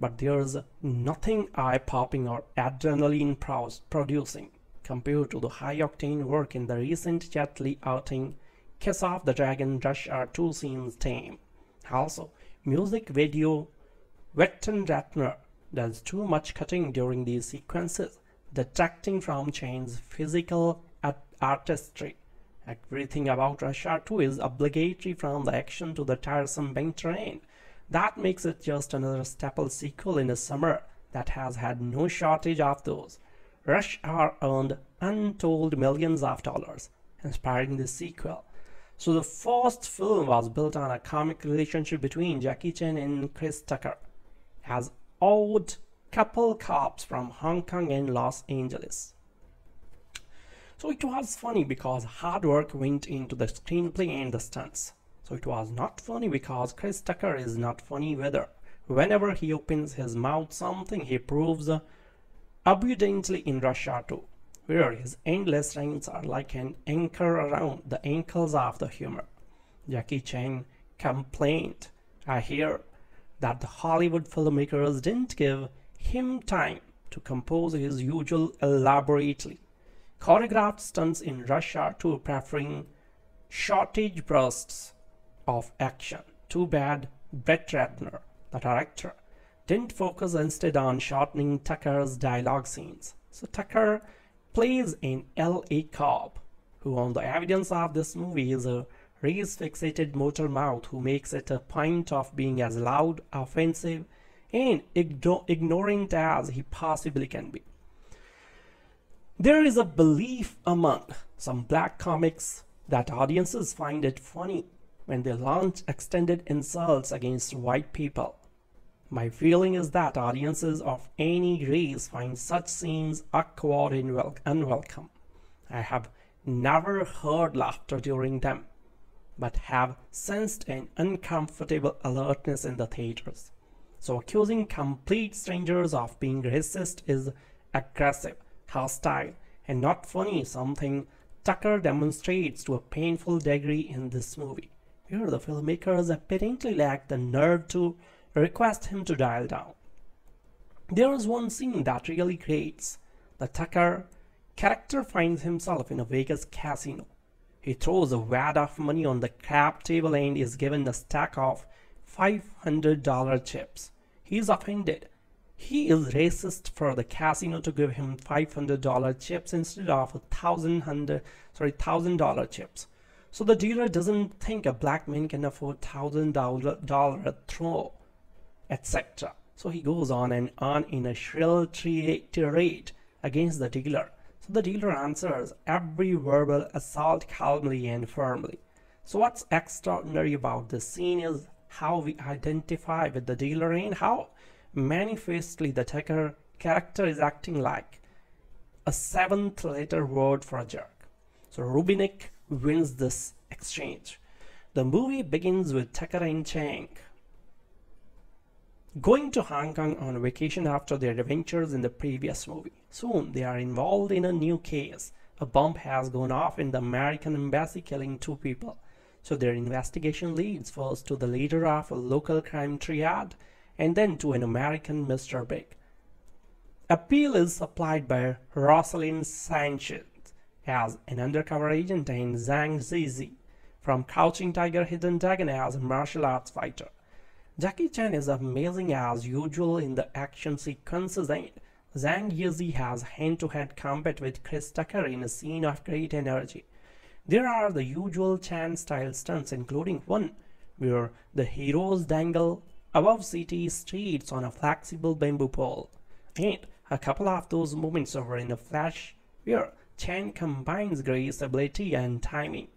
but there's nothing eye-popping or adrenaline-producing compared to the high-octane work in the recent Jet Li outing, Kiss of the Dragon. Rush Hour two seems tame. Also, music video veteran Ratner does too much cutting during these sequences, detracting from Chan's physical artistry. Everything about Rush Hour two is obligatory, from the action to the tiresome bank train. That makes it just another staple sequel in a summer that has had no shortage of those. Rush Hour earned untold millions of dollars, inspiring the sequel. So the first film was built on a comic relationship between Jackie Chan and Chris Tucker, as odd couple cops from Hong Kong and Los Angeles. So it was funny because hard work went into the screenplay and the stunts. So it was not funny because Chris Tucker is not funny whether. Whenever he opens his mouth, something he proves abundantly in Rush Hour two, where his endless rants are like an anchor around the ankles of the humor. Jackie Chan complained, I hear, that the Hollywood filmmakers didn't give him time to compose his usual elaborately choreographed stunts in Rush Hour two, preferring shortage bursts of action. Too bad Brett Ratner, the director, didn't focus instead on shortening Tucker's dialogue scenes. So Tucker plays an L A cop who, on the evidence of this movie, is a race-fixated motor mouth who makes it a point of being as loud, offensive, and igno ignorant as he possibly can be. There is a belief among some black comics that audiences find it funny when they launch extended insults against white people. My feeling is that audiences of any race find such scenes awkward and unwelcome. I have never heard laughter during them, but have sensed an uncomfortable alertness in the theaters. So accusing complete strangers of being racist is aggressive, hostile, and not funny, something Tucker demonstrates to a painful degree in this movie. Here the filmmakers apparently lack the nerve to request him to dial down. There is one scene that really grates. The Tucker character finds himself in a Vegas casino. He throws a wad of money on the crap table and is given a stack of five hundred dollar chips. He is offended. He is racist for the casino to give him five hundred dollar chips instead of one thousand dollar chips. So the dealer doesn't think a black man can afford one thousand dollar throw, et cetera. So he goes on and on in a shrill tirade against the dealer. So the dealer answers every verbal assault calmly and firmly. So what's extraordinary about this scene is how we identify with the dealer and how manifestly the Tucker character is acting like a seventh letter word for a jerk. So Rubinick wins this exchange. The movie begins with Tucker and Chang going to Hong Kong on vacation after their adventures in the previous movie. Soon they are involved in a new case. A bomb has gone off in the American embassy, killing two people. So their investigation leads first to the leader of a local crime triad and then to an American Mister Big. Appeal is supplied by Rosalind Sanchez as an undercover agent and Zhang Ziyi from Crouching Tiger Hidden Dragon as a martial arts fighter. Jackie Chan is amazing as usual in the action sequences, and Zhang Ziyi has hand-to-hand combat with Chris Tucker in a scene of great energy. There are the usual Chan-style stunts, including one where the heroes dangle above city streets on a flexible bamboo pole, and a couple of those moments are in a flash where Chan combines grace, ability, and timing,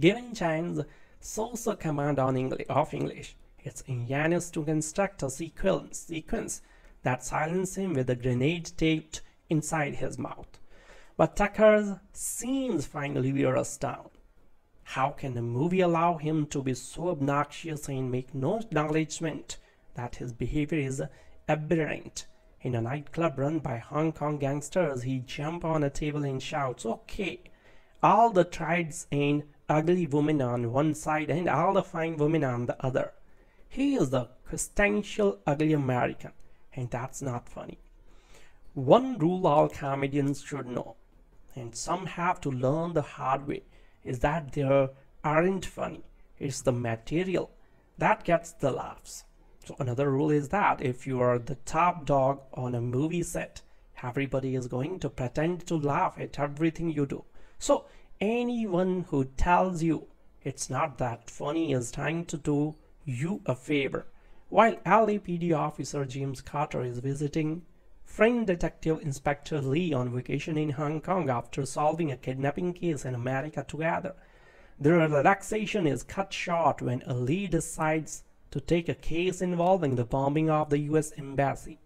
giving Chan's so-so command on English, of English. It's ingenious to construct a sequence, sequence that silences him with a grenade taped inside his mouth. But Tucker's scenes finally wear us down. How can a movie allow him to be so obnoxious and make no acknowledgement that his behavior is aberrant? In a nightclub run by Hong Kong gangsters, he jumps on a table and shouts, "Okay, all the triads and ugly women on one side and all the fine women on the other." He is the quintessential ugly American, and that's not funny. One rule all comedians should know, and some have to learn the hard way, is that there aren't funny. It's the material that gets the laughs. So another rule is that if you are the top dog on a movie set, everybody is going to pretend to laugh at everything you do. So anyone who tells you it's not that funny is trying to do you a favor. While L A P D officer James Carter is visiting friend Detective Inspector Lee on vacation in Hong Kong after solving a kidnapping case in America together, their relaxation is cut short when Lee decides to take a case involving the bombing of the U S Embassy.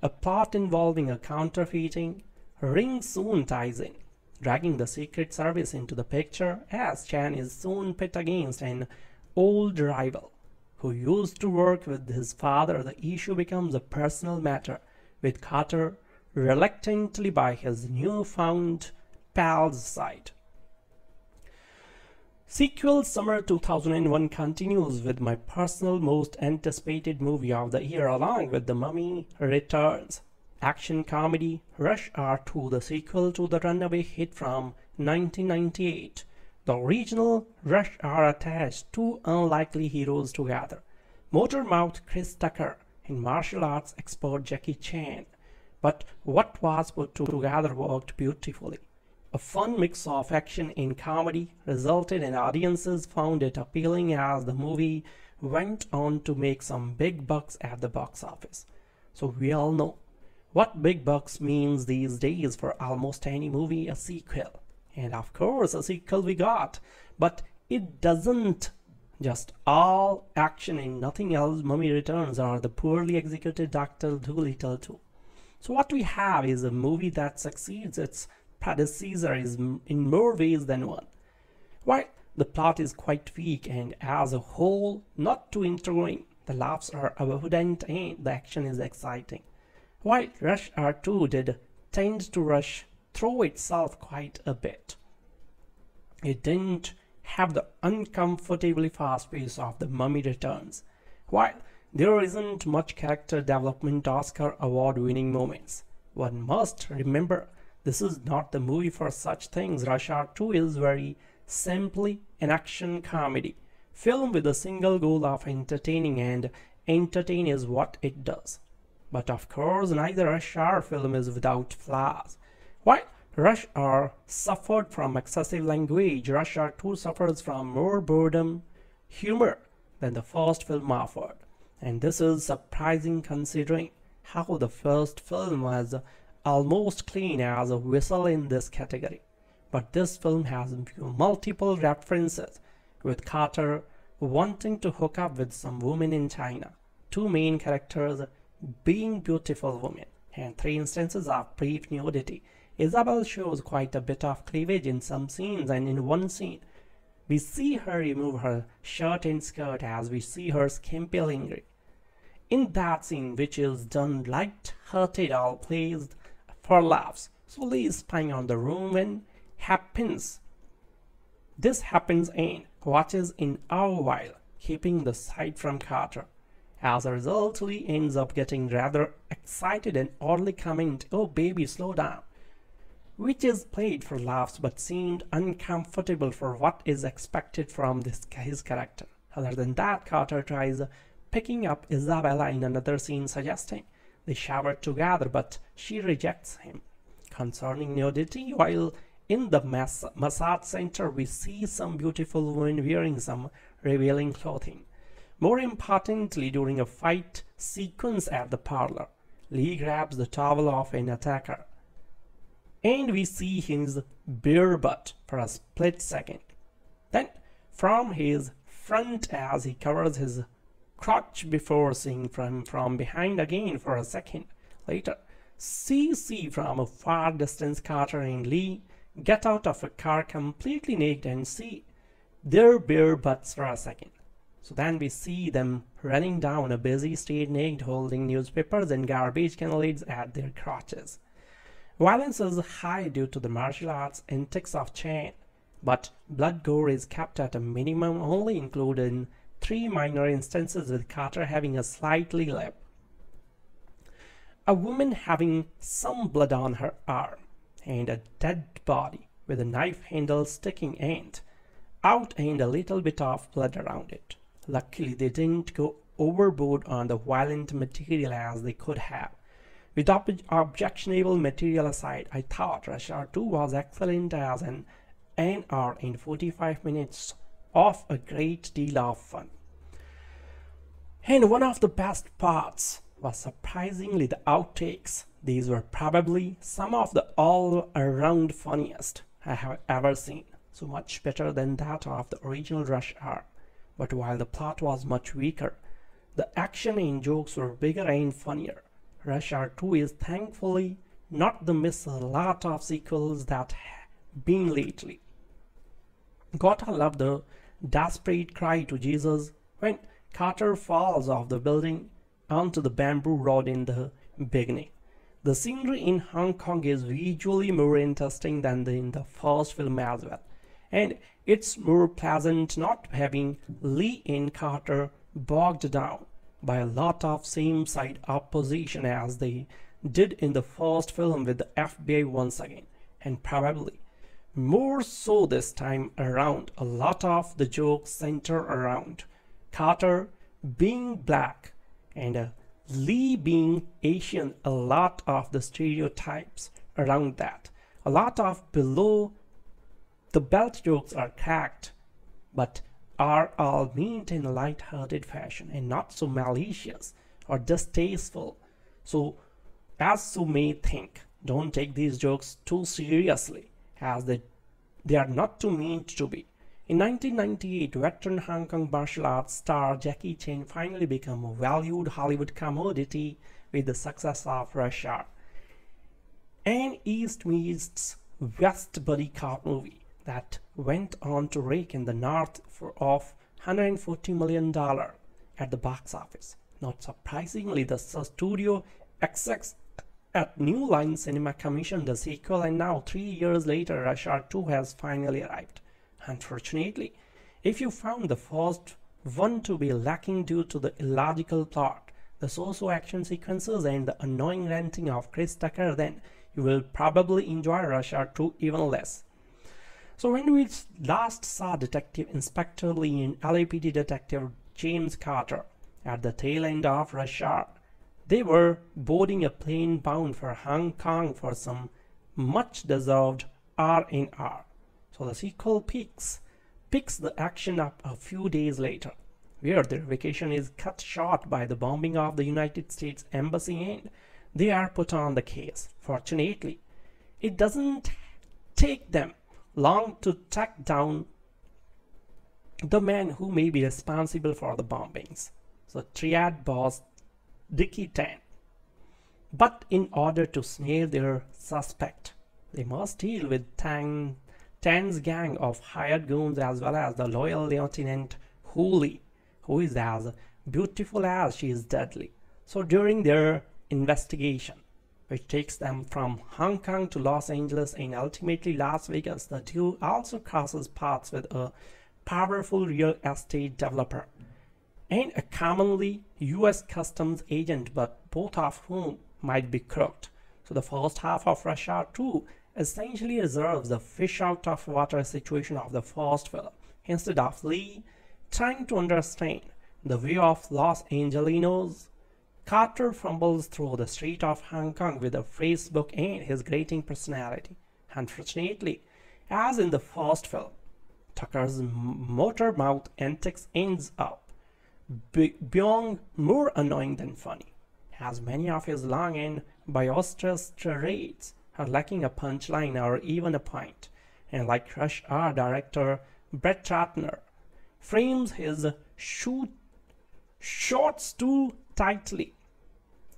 A plot involving a counterfeiting ring soon ties in, dragging the Secret Service into the picture as Chan is soon pit against an old rival who used to work with his father. The issue becomes a personal matter, with Carter reluctantly by his newfound pal's side. Sequel summer two thousand one continues with my personal most anticipated movie of the year, along with The Mummy Returns, action comedy Rush Hour two, the sequel to the runaway hit from nineteen ninety-eight. The original Rush Hour attached two unlikely heroes together, motormouth Chris Tucker and martial arts expert Jackie Chan, but what was put together worked beautifully. A fun mix of action and comedy resulted in audiences found it appealing as the movie went on to make some big bucks at the box office. So we all know what big bucks means these days for almost any movie, a sequel. And of course a sequel we got, but it doesn't. Just all action and nothing else. Mummy Returns are the poorly executed Doctor Doolittle too. So what we have is a movie that succeeds its predecessor is in more ways than one. While The plot is quite weak and as a whole not too intriguing. The laughs are abundant and the action is exciting. While Rush Hour two did tend to rush through itself quite a bit, it didn't have the uncomfortably fast pace of The Mummy Returns. While there isn't much character development, Oscar award winning moments, one must remember this is not the movie for such things. Rush Hour two is very simply an action comedy film with a single goal of entertaining, and entertain is what it does. But of course, neither Rush Hour film is without flaws. While Rush Hour suffered from excessive language, Rush Hour two suffers from more boredom humor than the first film offered, and this is surprising considering how the first film was almost clean as a whistle in this category. But this film has multiple references, with Carter wanting to hook up with some woman in China, two main characters being beautiful women, and three instances of brief nudity. Isabel shows quite a bit of cleavage in some scenes, and in one scene, we see her remove her shirt and skirt as we see her skimpy lingerie. In that scene, which is done light-hearted, all pleased for laughs, so Lee is spying on the room when happens. This happens and watches in our while keeping the sight from Carter. As a result, Lee ends up getting rather excited and oddly comment, "Oh baby, slow down," which is played for laughs but seemed uncomfortable for what is expected from this his character. Other than that, Carter tries picking up Isabella in another scene, suggesting they shower together, but she rejects him. Concerning nudity, while in the mass massage center, we see some beautiful women wearing some revealing clothing. More importantly, during a fight sequence at the parlor, Lee grabs the towel of an attacker, and we see his beer butt for a split second. Then, from his front as he covers his crotch before seeing from, from behind again for a second. Later, C C from a far distance, Carter and Lee get out of a car completely naked and see their bare butts for a second. So then we see them running down a busy street naked, holding newspapers and garbage can lids at their crotches. Violence is high due to the martial arts antics of Chan, but blood gore is kept at a minimum, only included in three minor instances, with Carter having a slightly lip, a woman having some blood on her arm, and a dead body with a knife handle sticking end out and a little bit of blood around it. Luckily, they didn't go overboard on the violent material as they could have. With ob objectionable material aside, I thought Rush Hour two was excellent as an hour and forty-five minutes of a great deal of fun. And one of the best parts was surprisingly the outtakes. These were probably some of the all-around funniest I have ever seen, so much better than that of the original Rush Hour. But while the plot was much weaker, the action and jokes were bigger and funnier. Rush Hour two is thankfully not the miss a lot of sequels that have been lately. Gotta love the desperate cry to Jesus when Carter falls off the building onto the bamboo road in the beginning. The scenery in Hong Kong is visually more interesting than the, in the first film as well, and it's more pleasant not having Lee and Carter bogged down by a lot of same-side opposition as they did in the first film with the F B I once again, and probably more so this time around. A lot of the jokes center around Carter being black and a Lee being Asian, a lot of the stereotypes around that. A lot of below the belt jokes are cracked, but are all meant in a light-hearted fashion and not so malicious or distasteful, so as you may think. Don't take these jokes too seriously, as they, they are not too meant to be. In nineteen ninety-eight, veteran Hong Kong martial arts star Jackie Chan finally became a valued Hollywood commodity with the success of Rush Hour, an East meets West buddy cop movie that went on to rake in the north for off one hundred forty million dollars at the box office. Not surprisingly, the studio execs at New Line Cinema commissioned the sequel, and now three years later Rush Hour two has finally arrived. Unfortunately, if you found the first one to be lacking due to the illogical plot, the so-so action sequences, and the annoying ranting of Chris Tucker, then you will probably enjoy Rush Hour two even less. So when we last saw Detective Inspector Lee and L A P D Detective James Carter at the tail end of Rush Hour, they were boarding a plane bound for Hong Kong for some much-deserved R and R. So the sequel picks, picks the action up a few days later, where their vacation is cut short by the bombing of the United States Embassy, and they are put on the case. Fortunately, it doesn't take them long to track down the man who may be responsible for the bombings, so Triad boss Ricky Tan. But in order to snare their suspect, they must deal with Tang, Tan's gang of hired goons as well as the loyal Lieutenant Hu Li, who is as beautiful as she is deadly. So during their investigation, which takes them from Hong Kong to Los Angeles and ultimately Las Vegas, the two also crosses paths with a powerful real estate developer and a commonly U S customs agent, but both of whom might be crooked. So the first half of Rush Hour two essentially reserves the fish out of water situation of the first film, instead of Lee trying to understand the way of Los Angelinos. Carter fumbles through the street of Hong Kong with a Facebook and his grating personality. Unfortunately, as in the first film, Tucker's motor mouth antics ends up beyond more annoying than funny, as many of his long and boisterous charades are lacking a punchline or even a point, and like Rush Hour director Brett Ratner, frames his shoot, shorts too tightly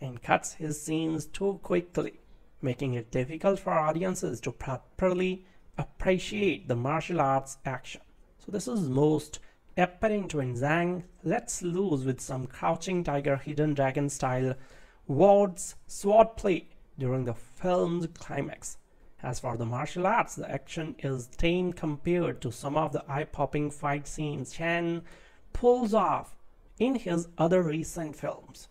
and cuts his scenes too quickly, making it difficult for audiences to properly appreciate the martial arts action. So this is most apparent when Zhang lets loose with some Crouching Tiger Hidden Dragon style words sword play during the film's climax. As for the martial arts, the action is tame compared to some of the eye-popping fight scenes Chan pulls off in his other recent films.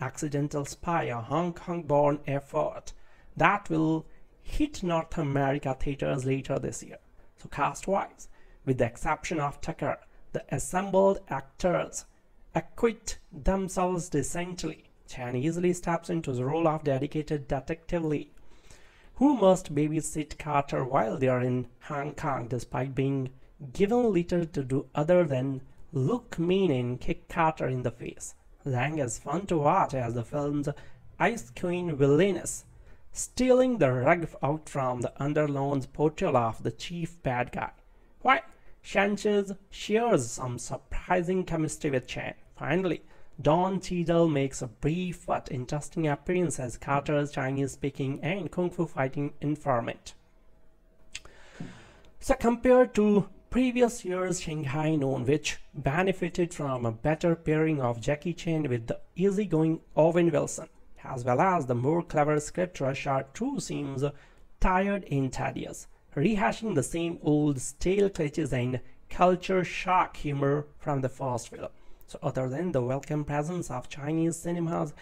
Accidental Spy, a Hong Kong-born effort that will hit North America theaters later this year. So cast-wise, with the exception of Tucker, the assembled actors acquit themselves decently. Chan easily steps into the role of dedicated Detective Lee, who must babysit Carter while they are in Hong Kong, despite being given little to do other than look mean and kick Carter in the face. Zhang is fun to watch as the film's Ice Queen villainess, stealing the rug out from the underlord's portrayal of the chief bad guy. Why? Sanchez shares some surprising chemistry with Chan. Finally, Don Cheadle makes a brief but interesting appearance as Carter's Chinese-speaking and kung fu fighting informant. So compared to previous year's Shanghai Noon, which benefited from a better pairing of Jackie Chan with the easygoing Owen Wilson, as well as the more clever script, Rush Hour two seems tired and tedious, rehashing the same old stale cliches and culture shock humor from the first film. So other than the welcome presence of Chinese cinemas,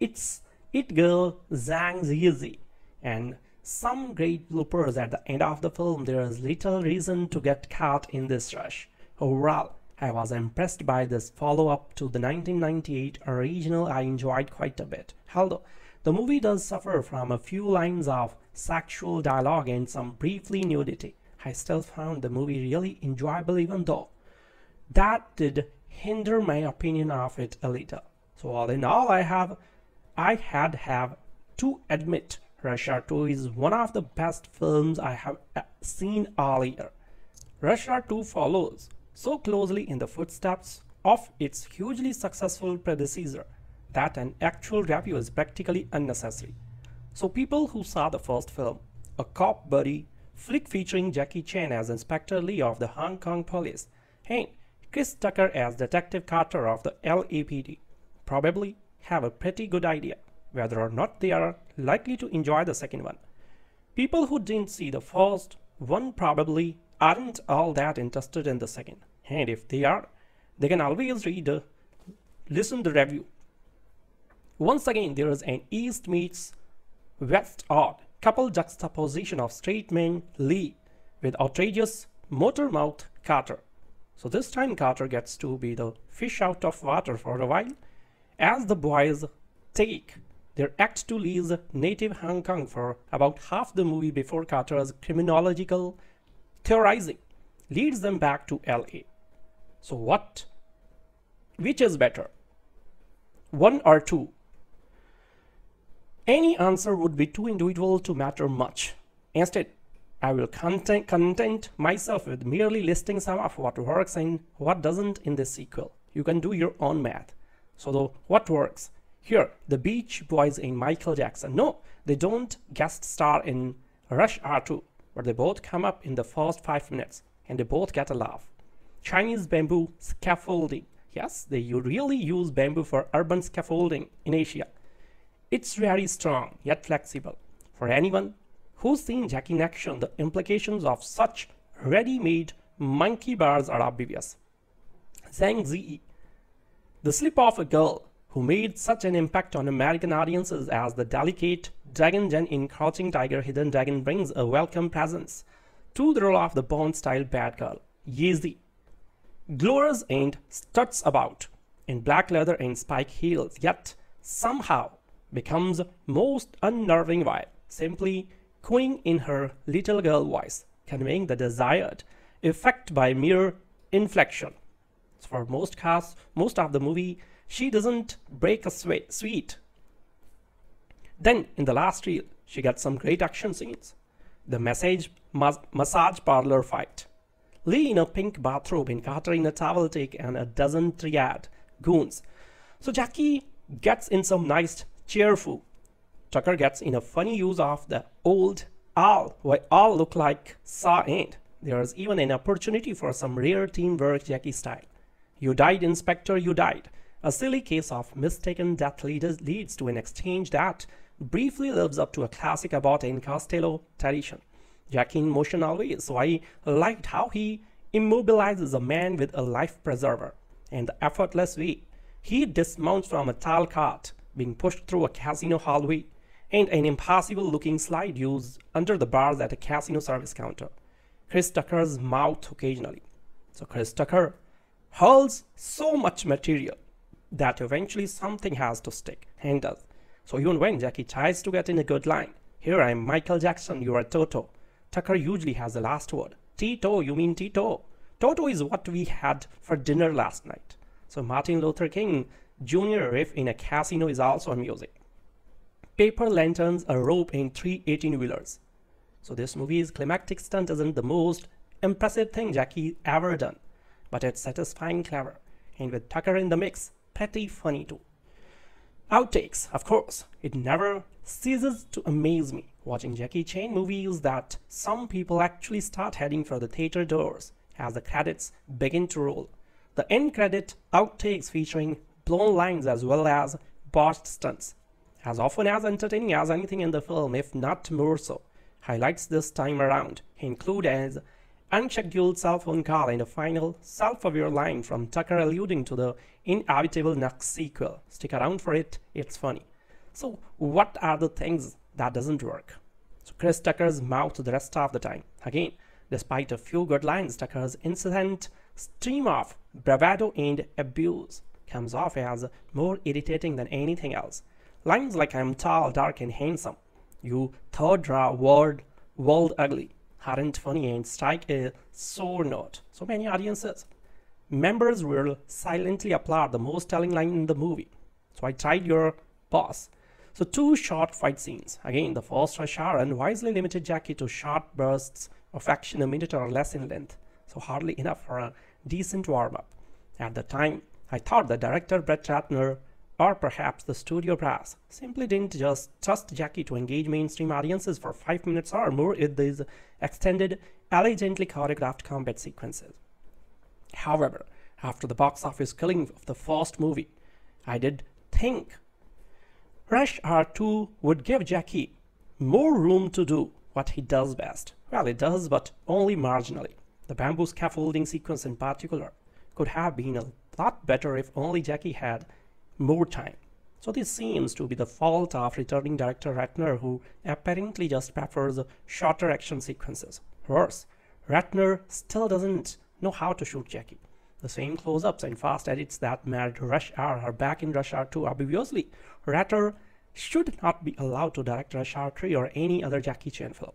it's it girl Zhang Ziyi and some great bloopers at the end of the film, there is little reason to get caught in this rush. Overall, I was impressed by this follow-up to the nineteen ninety-eight original. I enjoyed quite a bit, although the movie does suffer from a few lines of sexual dialogue and some briefly nudity. I still found the movie really enjoyable, even though that did hinder my opinion of it a little. So all in all, I have, I had have to admit Rush Hour two is one of the best films I have seen all year. Rush Hour two follows so closely in the footsteps of its hugely successful predecessor that an actual review is practically unnecessary. So people who saw the first film, a cop buddy flick featuring Jackie Chan as Inspector Lee of the Hong Kong police and Chris Tucker as Detective Carter of the L A P D probably have a pretty good idea whether or not they are likely to enjoy the second one. People who didn't see the first one probably aren't all that interested in the second, and if they are, they can always read a, listen to the review. Once again, there is an East meets West odd couple juxtaposition of straight man Lee with outrageous motor mouth Carter. So this time Carter gets to be the fish out of water for a while as the boys take their act to Lee's native Hong Kong for about half the movie before Carter's criminological theorizing leads them back to L A. So what? Which is better? One or two? Any answer would be too individual to matter much. Instead, I will content, content myself with merely listing some of what works and what doesn't in this sequel. You can do your own math. So the, what works? Here, the Beach Boys and Michael Jackson. No, they don't guest star in Rush Hour two, but they both come up in the first five minutes and they both get a laugh. Chinese bamboo scaffolding. Yes, they really use bamboo for urban scaffolding in Asia. It's very strong yet flexible. For anyone who's seen Jackie in action, the implications of such ready-made monkey bars are obvious. Zhang Ziyi, the slip of a girl who made such an impact on American audiences as the delicate Dragon Jen in Crouching Tiger Hidden Dragon brings a welcome presence to the role of the Bond-style bad girl, Yeezy. Glowers and struts about in black leather and spike heels, yet somehow becomes most unnerving while simply cooing in her little girl voice, conveying the desired effect by mere inflection. For most cast, most of the movie, she doesn't break a sweat. Then, in the last reel, she gets some great action scenes. The massage, mas massage parlor fight. Lee in a pink bathrobe and Carter in a towel take and a dozen triad goons. So Jackie gets in some nice cheerful. Tucker gets in a funny use of the old owl, why all look like Saw End. There's even an opportunity for some rare teamwork Jackie style. You died, Inspector, you died. A silly case of mistaken death leaders leads to an exchange that briefly lives up to a classic Abbott and Costello tradition. Jackie in motion always, so I liked how he immobilizes a man with a life preserver, and the effortless way he dismounts from a tall cart being pushed through a casino hallway, and an impossible-looking slide used under the bars at a casino service counter. Chris Tucker's mouth occasionally. So Chris Tucker hurls so much material that eventually something has to stick, and does. So even when Jackie tries to get in a good line, here I'm Michael Jackson, you are Toto, Tucker usually has the last word. Tito, you mean Tito. Toto is what we had for dinner last night. So Martin Luther King Junior riff in a casino is also amusing. Paper lanterns, a rope, and three eighteen-wheelers. So this movie's climactic stunt isn't the most impressive thing Jackie ever done, but it's satisfying clever, and with Tucker in the mix, pretty funny too. Outtakes, of course, it never ceases to amaze me watching Jackie Chan movies that some people actually start heading for the theater doors as the credits begin to roll. The end credit outtakes featuring blown lines as well as botched stunts, as often as entertaining as anything in the film, if not more so. Highlights this time around include an unscheduled cell phone call and a final self-aware line from Tucker alluding to the inevitable next sequel. Stick around for it, it's funny. So what are the things that doesn't work? So Chris Tucker's mouth the rest of the time. Again, despite a few good lines, Tucker's incessant stream of bravado and abuse comes off as more irritating than anything else. Lines like I'm tall, dark, and handsome, you third-raw world, world ugly, aren't funny and strike a sore note. So many audiences members will silently applaud the most telling line in the movie. So I tried your boss. So two short fight scenes. Again, the first Rush Hour unwisely limited Jackie to short bursts of action, a minute or less in length, so hardly enough for a decent warm-up. At the time, I thought the director Brett Ratner Or perhaps the studio brass simply didn't just trust Jackie to engage mainstream audiences for five minutes or more with these extended, elegantly choreographed combat sequences. However, after the box office killing of the first movie, I did think Rush Hour two would give Jackie more room to do what he does best. Well, he does, but only marginally. The bamboo scaffolding sequence in particular could have been a lot better if only Jackie had more time. So this seems to be the fault of returning director Ratner, who apparently just prefers shorter action sequences. Worse, Ratner still doesn't know how to shoot Jackie. The same close-ups and fast edits that married Rush Hour are back in Rush Hour two. Obviously, Ratner should not be allowed to direct Rush Hour three or any other Jackie Chan film.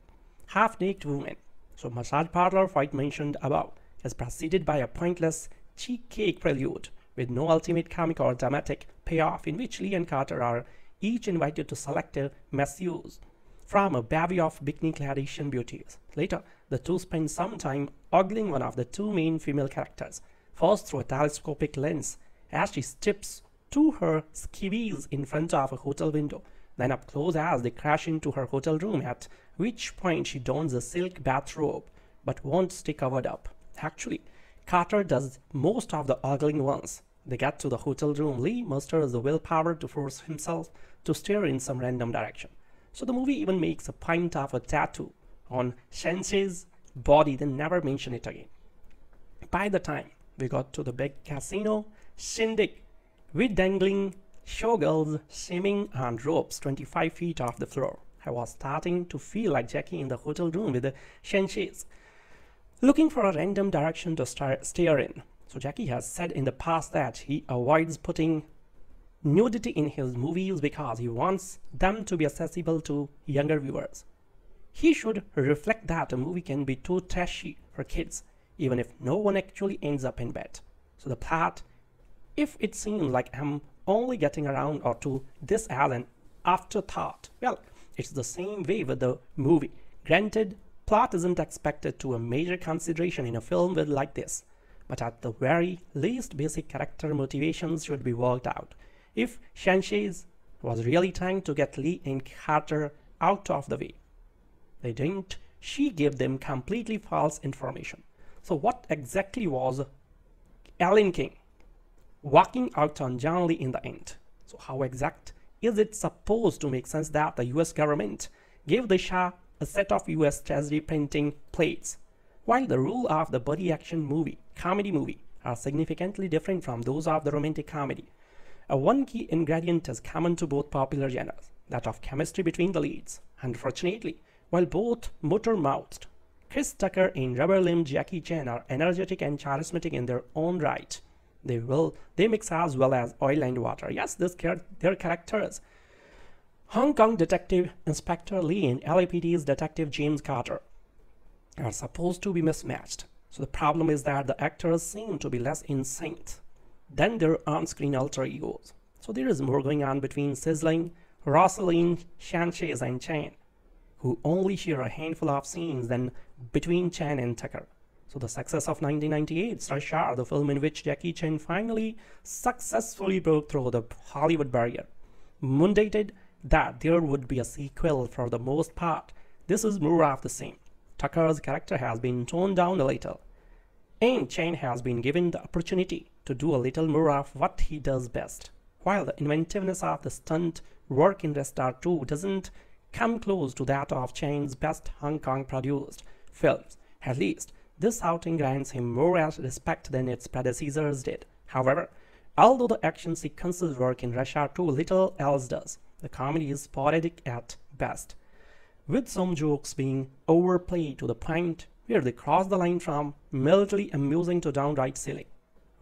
Half-naked woman, so massage parlor fight mentioned above, is preceded by a pointless cheesecake prelude with no ultimate comic or dramatic payoff, in which Lee and Carter are each invited to selective masseuse from a bevy of bikini-clad Asian beauties. Later, the two spend some time ogling one of the two main female characters, first through a telescopic lens as she strips to her skivvies in front of a hotel window, then up close as they crash into her hotel room, at which point she dons a silk bathrobe but won't stay covered up. Actually, Carter does most of the ogling once they get to the hotel room. Lee musters the willpower to force himself to stare in some random direction. So the movie even makes a point of a tattoo on Shen Xi's body, then never mention it again. By the time we got to the big casino shindig with dangling showgirls swimming on ropes twenty-five feet off the floor, I was starting to feel like Jackie in the hotel room with the Shen Xi's, looking for a random direction to stare in. So Jackie has said in the past that he avoids putting nudity in his movies because he wants them to be accessible to younger viewers. He should reflect that a movie can be too trashy for kids, even if no one actually ends up in bed. So the plot, if it seems like I'm only getting around or to this as an afterthought, well, it's the same way with the movie. Granted, plot isn't expected to a major consideration in a film with like this, but at the very least basic character motivations should be worked out. If Shen Xi was really trying to get Lee and Carter out of the way, they didn't. She gave them completely false information. So what exactly was Alan King walking out on John Lee in the end? So how exact is it supposed to make sense that the U S government gave the Shah a set of U S Treasury printing plates, while the rules of the buddy action movie, comedy movie, are significantly different from those of the romantic comedy? A one key ingredient is common to both popular genres, that of chemistry between the leads. Unfortunately, while both motor-mouthed, Chris Tucker and rubber-limbed Jackie Chan are energetic and charismatic in their own right. They will they mix as well as oil and water. Yes, this char their characters. Hong Kong detective Inspector Lee and L A P D's detective James Carter are supposed to be mismatched. So the problem is that the actors seem to be less in sync than their on-screen alter egos. So there is more going on between sizzling Rosalind Sanchez and Chan, who only share a handful of scenes, than between Chan and Tucker. So the success of nineteen ninety-eight's Rush Hour, the film in which Jackie Chan finally successfully broke through the Hollywood barrier, mandated that there would be a sequel. For the most part, this is more of the same. Tucker's character has been toned down a little, and Chan has been given the opportunity to do a little more of what he does best, while the inventiveness of the stunt work in Rush Hour two doesn't come close to that of Chan's best Hong Kong produced films. At least this outing grants him more respect than its predecessors did. However, although the action sequences work in Rush Hour two, little else does. The comedy is sporadic at best, with some jokes being overplayed to the point where they cross the line from mildly amusing to downright silly.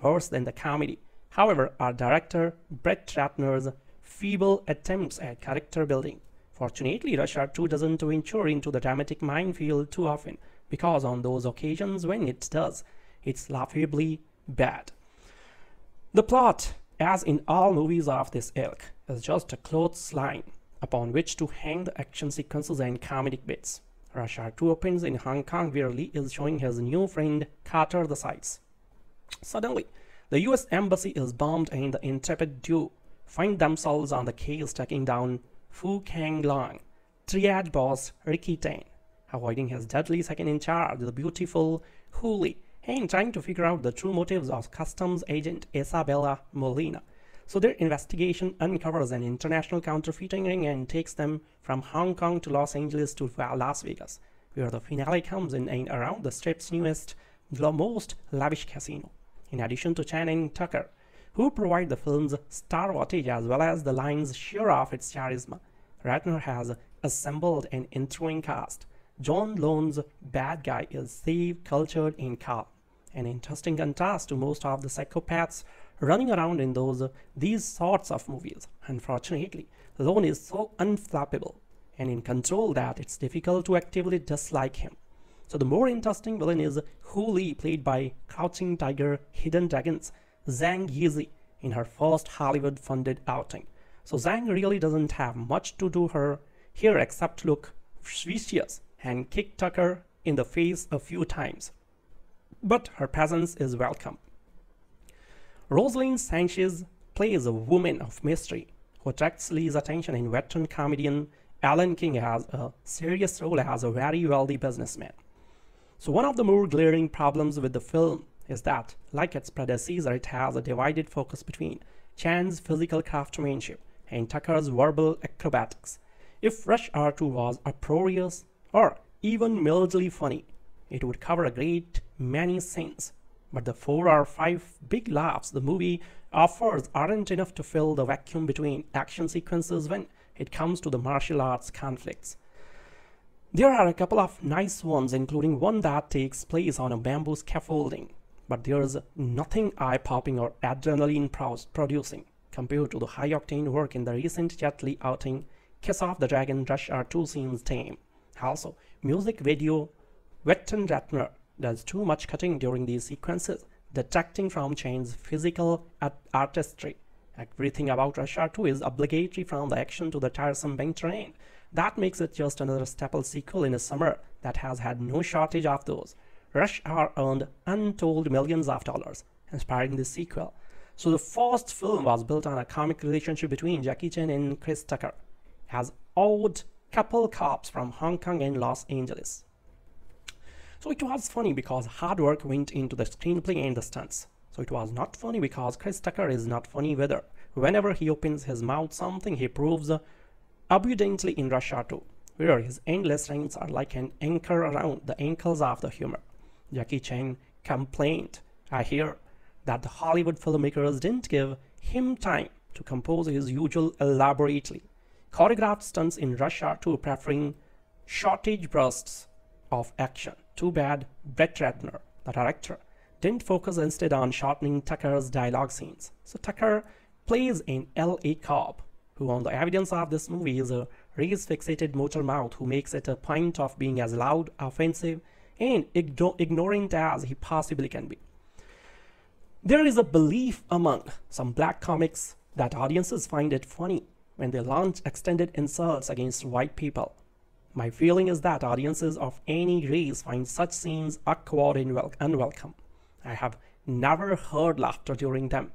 Worse than the comedy, however, are director Brett Ratner's feeble attempts at character building. Fortunately, Rush Hour two doesn't venture into the dramatic minefield too often, because on those occasions when it does, it's laughably bad. The plot, as in all movies of this ilk, is just a clothesline upon which to hang the action sequences and comedic bits. Rush Hour two opens in Hong Kong, where Lee is showing his new friend Carter the sights. Suddenly, the U S Embassy is bombed and the intrepid duo find themselves on the case tracking down Fu Kang Long, triad boss Ricky Tan, avoiding his deadly second in charge, the beautiful Hu Li, and trying to figure out the true motives of customs agent Isabella Molina. So their investigation uncovers an international counterfeiting ring and takes them from Hong Kong to Los Angeles to Las Vegas, where the finale comes in and around the strip's newest, the most lavish casino. In addition to Chan and Tucker, who provide the film's star wattage as well as the lines sheer off its charisma, Ratner has assembled an intriguing cast. John Lone's bad guy is safe, cultured, and calm, an interesting contrast to most of the psychopaths running around in those these sorts of movies. Unfortunately, Lone is so unflappable and in control that it's difficult to actively dislike him. So the more interesting villain is Hu Li, played by Crouching Tiger Hidden Dragon's Zhang Ziyi in her first Hollywood-funded outing. So Zhang really doesn't have much to do her here except look vicious and kick Tucker in the face a few times, but her presence is welcome. Rosalind Sanchez plays a woman of mystery who attracts Lee's attention, and veteran comedian Alan King has a serious role as a very wealthy businessman. So one of the more glaring problems with the film is that, like its predecessor, it has a divided focus between Chan's physical craftsmanship and Tucker's verbal acrobatics. If Rush Hour two was uproarious or even mildly funny, it would cover a great many scenes, but the four or five big laughs the movie offers aren't enough to fill the vacuum between action sequences when it comes to the martial arts conflicts. There are a couple of nice ones, including one that takes place on a bamboo scaffolding, but there's nothing eye-popping or adrenaline-producing compared to the high-octane work in the recent Jet Li outing. Kiss of the Dragon, Rush Hour two seems tame. Also, music video veteran Ratner does too much cutting during these sequences, detracting from Chan's physical artistry. Everything about Rush Hour two is obligatory, from the action to the tiresome bank train. That makes it just another staple sequel in a summer that has had no shortage of those. Rush Hour earned untold millions of dollars, inspiring this sequel. So the first film was built on a comic relationship between Jackie Chan and Chris Tucker, as odd couple cops from Hong Kong and Los Angeles. So it was funny because hard work went into the screenplay and the stunts. So it was not funny because Chris Tucker is not funny whether. Whenever he opens his mouth, something he proves abundantly in Rush Hour two, where his endless rants are like an anchor around the ankles of the humor. Jackie Chan complained, I hear, that the Hollywood filmmakers didn't give him time to compose his usual elaborately choreographed stunts in Rush Hour two, preferring shortage bursts of action. Too bad Brett Ratner, the director, didn't focus instead on shortening Tucker's dialogue scenes. So Tucker plays an L A cop who, on the evidence of this movie, is a race-fixated motor mouth who makes it a point of being as loud, offensive, and ignorant as he possibly can be. There is a belief among some black comics that audiences find it funny when they launch extended insults against white people. My feeling is that audiences of any race find such scenes awkward and unwelcome. I have never heard laughter during them,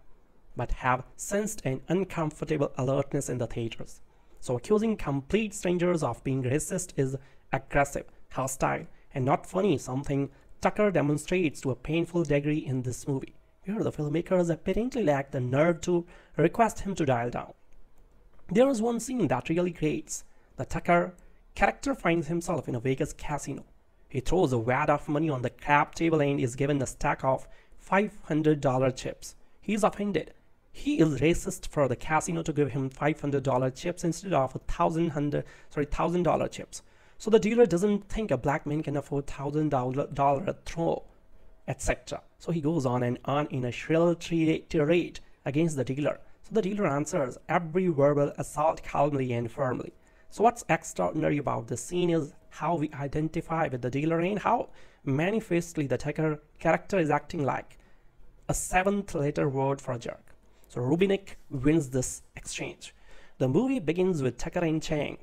but have sensed an uncomfortable alertness in the theaters. So accusing complete strangers of being racist is aggressive, hostile, and not funny, something Tucker demonstrates to a painful degree in this movie, where the filmmakers apparently lack the nerve to request him to dial down. There is one scene that really grates. The Tucker character finds himself in a Vegas casino. He throws a wad of money on the crap table and is given a stack of five hundred dollar chips. He is offended. He is racist for the casino to give him five hundred dollar chips instead of one thousand dollar chips. So the dealer doesn't think a black man can afford one thousand dollar throw, et cetera. So he goes on and on in a shrill tirade against the dealer. So the dealer answers every verbal assault calmly and firmly. So what's extraordinary about this scene is how we identify with the dealer and how manifestly the Tucker character is acting like a seventh letter word for jerk. So Rubinick wins this exchange. The movie begins with Tucker and Chang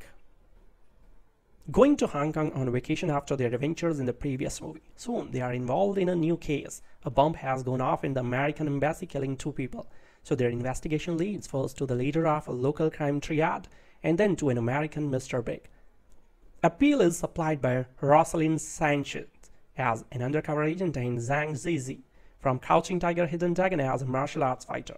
going to Hong Kong on vacation after their adventures in the previous movie. Soon they are involved in a new case. A bomb has gone off in the American embassy, killing two people. So their investigation leads first to the leader of a local crime triad and then to an American Mister Big. Appeal is supplied by Rosalind Sanchez as an undercover agent and Zhang Ziyi from Crouching Tiger Hidden Dragon as a martial arts fighter.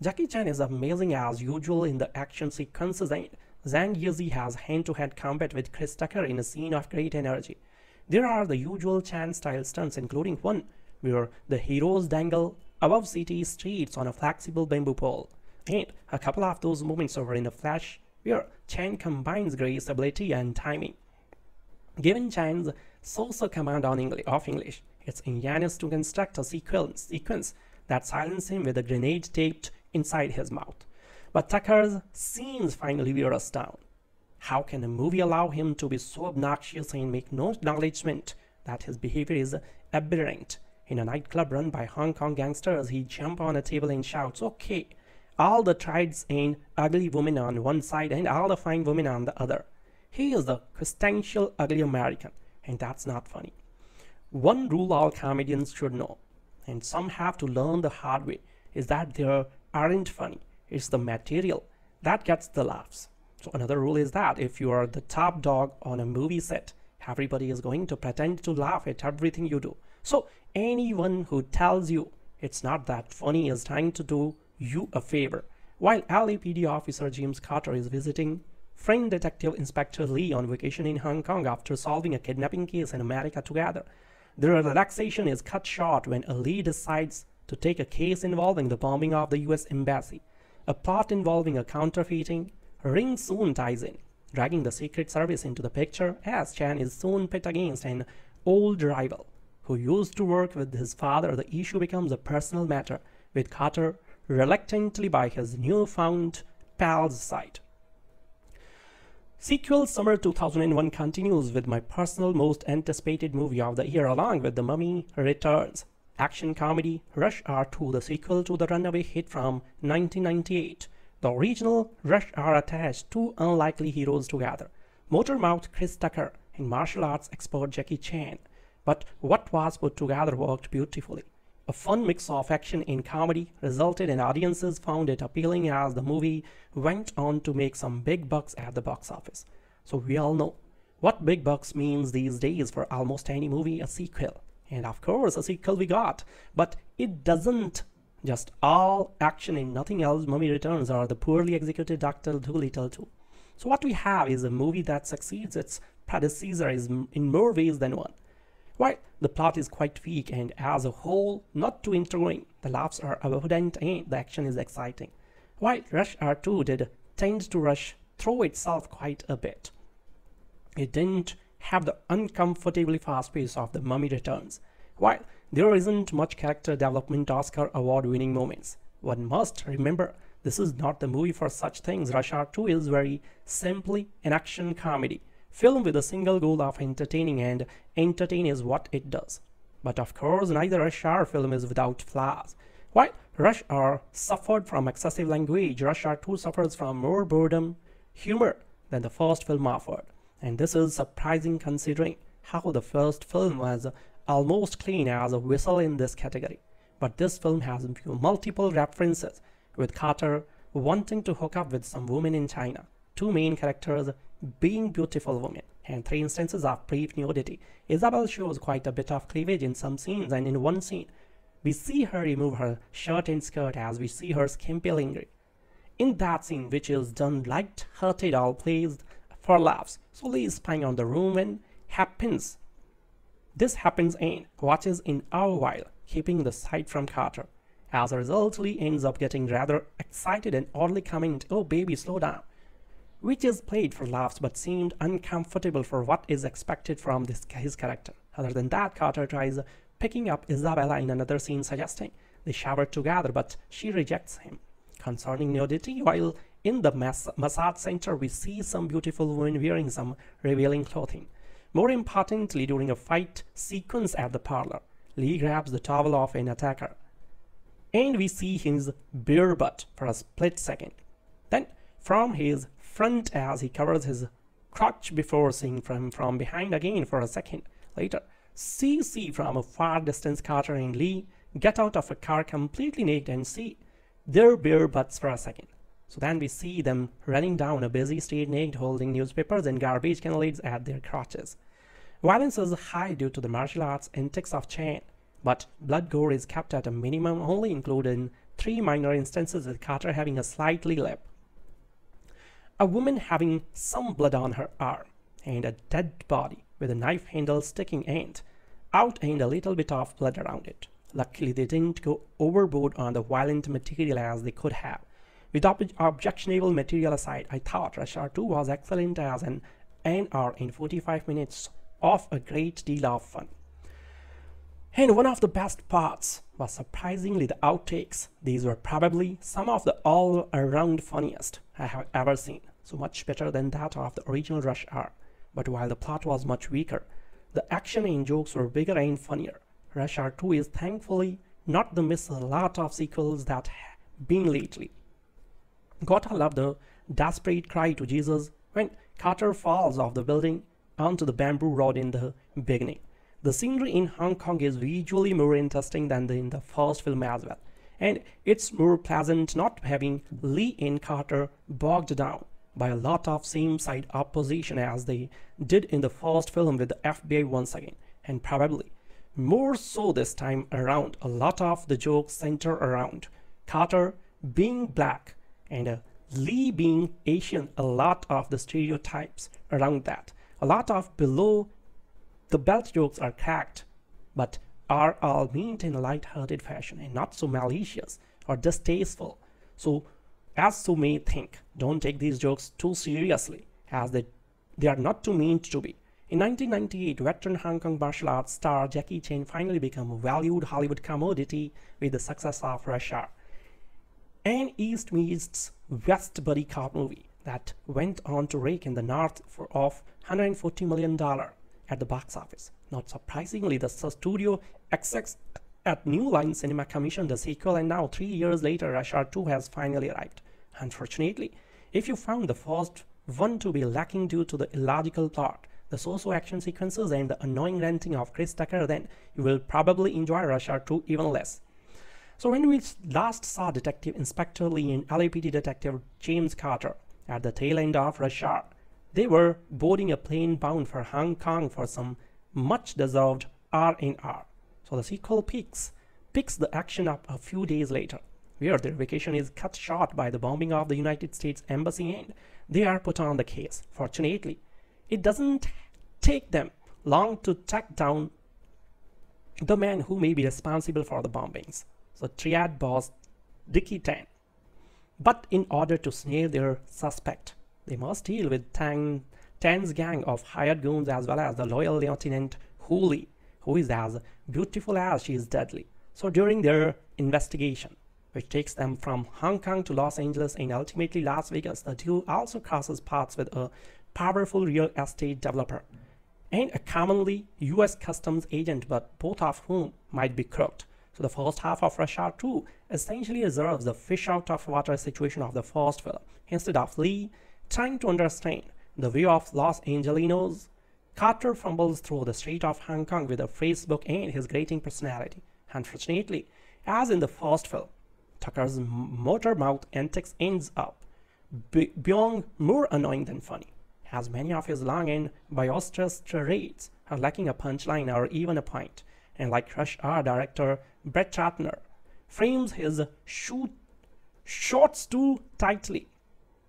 Jackie Chan is amazing as usual in the action sequences, and Zhang Ziyi has hand-to-hand combat with Chris Tucker in a scene of great energy. There are the usual Chan-style stunts, including one where the heroes dangle above city streets on a flexible bamboo pole, and a couple of those moments over in a flash where Chan combines grace, ability, and timing. Given Chan's so-so command on English, of English, it's ingenious to construct a sequence, sequence that silences him with a grenade taped inside his mouth. But Tucker's scenes finally wear us down. How can a movie allow him to be so obnoxious and make no acknowledgement that his behavior is aberrant? In a nightclub run by Hong Kong gangsters, he jumps on a table and shouts, "Okay, all the triads and ugly women on one side and all the fine women on the other." He is the quintessential ugly American, and that's not funny. One rule all comedians should know, and some have to learn the hard way, is that there aren't funny. It's the material that gets the laughs. So another rule is that if you are the top dog on a movie set, everybody is going to pretend to laugh at everything you do. So anyone who tells you it's not that funny is trying to do you a favor. While L A P D officer James Carter is visiting friend detective Inspector Lee on vacation in Hong Kong after solving a kidnapping case in America together, their relaxation is cut short when Lee decides to take a case involving the bombing of the U S Embassy. A plot involving a counterfeiting ring soon ties in, dragging the Secret Service into the picture as Chan is soon pit against an old rival who used to work with his father. The issue becomes a personal matter, with Carter reluctantly by his newfound pal's side. Sequel Summer two thousand one continues with my personal most anticipated movie of the year along with The Mummy Returns. Action comedy Rush Hour two, the sequel to the runaway hit from nineteen ninety-eight. The original Rush Hour attached two unlikely heroes together, motormouth Chris Tucker and martial arts expert Jackie Chan. But what was put together worked beautifully. A fun mix of action and comedy resulted in audiences found it appealing as the movie went on to make some big bucks at the box office. So we all know what big bucks means these days for almost any movie, a sequel. And of course, a sequel we got, but it doesn't. Just all action and nothing else. Mummy Returns are the poorly executed Doctor Doolittle too. So what we have is a movie that succeeds its predecessor in more ways than one. While the plot is quite weak and as a whole not too intriguing, the laughs are abundant and the action is exciting. While Rush Hour two did tend to rush through itself quite a bit, it didn't have the uncomfortably fast pace of The Mummy Returns. While there isn't much character development, Oscar award-winning moments, one must remember this is not the movie for such things. Rush Hour two is very simply an action comedy film with a single goal of entertaining, and entertain is what it does. But of course, neither Rush Hour film is without flaws. While Rush Hour suffered from excessive language, Rush Hour two suffers from more boredom, humor than the first film offered. And this is surprising considering how the first film was almost clean as a whistle in this category. But this film has multiple references, with Carter wanting to hook up with some woman in China, two main characters being beautiful women, and three instances of brief nudity. Isabel shows quite a bit of cleavage in some scenes, and in one scene, we see her remove her shirt and skirt as we see her skimpy lingerie. In that scene, which is done light-hearted, all pleased for laughs, so Lee is spying on the room when happens. This happens and watches in our while, keeping the sight from Carter. As a result, Lee ends up getting rather excited and oddly comment, "Oh baby, slow down," which is played for laughs but seemed uncomfortable for what is expected from this, his character. Other than that, Carter tries picking up Isabella in another scene, suggesting they shower together, but she rejects him. Concerning nudity, while in the mas massage center, we see some beautiful women wearing some revealing clothing. More importantly, during a fight sequence at the parlor, Lee grabs the towel off an attacker, and we see his bare butt for a split second. Then, from his front as he covers his crotch before seeing from, from behind again for a second. Later, C C from a far distance, Carter and Lee get out of a car completely naked, and C their bare butts for a second. So then we see them running down a busy street naked, holding newspapers and garbage can lids at their crotches. Violence is high due to the martial arts antics of Chan, but blood gore is kept at a minimum, only including three minor instances with Carter having a slightly lip, a woman having some blood on her arm, and a dead body with a knife handle sticking out, out and a little bit of blood around it. Luckily, they didn't go overboard on the violent material as they could have. With ob objectionable material aside, I thought Rush Hour two was excellent as an hour and forty-five minutes of a great deal of fun. And one of the best parts was surprisingly the outtakes. These were probably some of the all-around funniest I have ever seen, so much better than that of the original Rush Hour. But while the plot was much weaker, the action and jokes were bigger and funnier. Rush Hour two is thankfully not the miss a lot of sequels that have been lately. Gotta love the desperate cry to Jesus when Carter falls off the building onto the bamboo road in the beginning. The scenery in Hong Kong is visually more interesting than the, in the first film as well, and it's more pleasant not having Lee and Carter bogged down by a lot of same-side opposition as they did in the first film with the F B I once again, and probably more so this time around. A lot of the jokes center around Carter being black and uh, Lee being Asian, a lot of the stereotypes around that. A lot of below the belt jokes are cracked, but are all meant in a light-hearted fashion and not so malicious or distasteful. So, as so may think, don't take these jokes too seriously, as they, they are not too meant to be. In nineteen ninety-eight, veteran Hong Kong martial arts star Jackie Chan finally became a valued Hollywood commodity with the success of Rush Hour, an East meets West buddy cop movie that went on to rake in the north for off one hundred forty million dollars at the box office. Not surprisingly, the studio execs at New Line Cinema commissioned the sequel, and now three years later, Rush Hour two has finally arrived. Unfortunately, if you found the first one to be lacking due to the illogical plot, the so-so action sequences, and the annoying ranting of Chris Tucker, then you will probably enjoy Rush Hour two even less. So when we last saw Detective Inspector Lee and L A P D Detective James Carter at the tail end of Rush Hour, they were boarding a plane bound for Hong Kong for some much-deserved R and R. So the sequel picks, picks the action up a few days later, where their vacation is cut short by the bombing of the United States Embassy, and they are put on the case. Fortunately, it doesn't take them long to track down the man who may be responsible for the bombings, the triad boss Ricky Tan. But in order to snare their suspect, they must deal with Tang, Tan's gang of hired goons as well as the loyal Lieutenant Hu Li, who is as beautiful as she is deadly. So during their investigation, which takes them from Hong Kong to Los Angeles and ultimately Las Vegas, the duo also crosses paths with a powerful real estate developer and a commonly U S customs agent, but both of whom might be crooked. So the first half of Rush Hour two essentially reserves the fish out of water situation of the first film. Instead of Lee trying to understand the way of Los Angelinos, Carter fumbles through the street of Hong Kong with a Facebook and his grating personality. Unfortunately, as in the first film, Tucker's motor mouth antics ends up being more annoying than funny, as many of his long and boisterous charades are lacking a punchline or even a point. And like Rush Hour director Brett Ratner frames his shoot, shots too tightly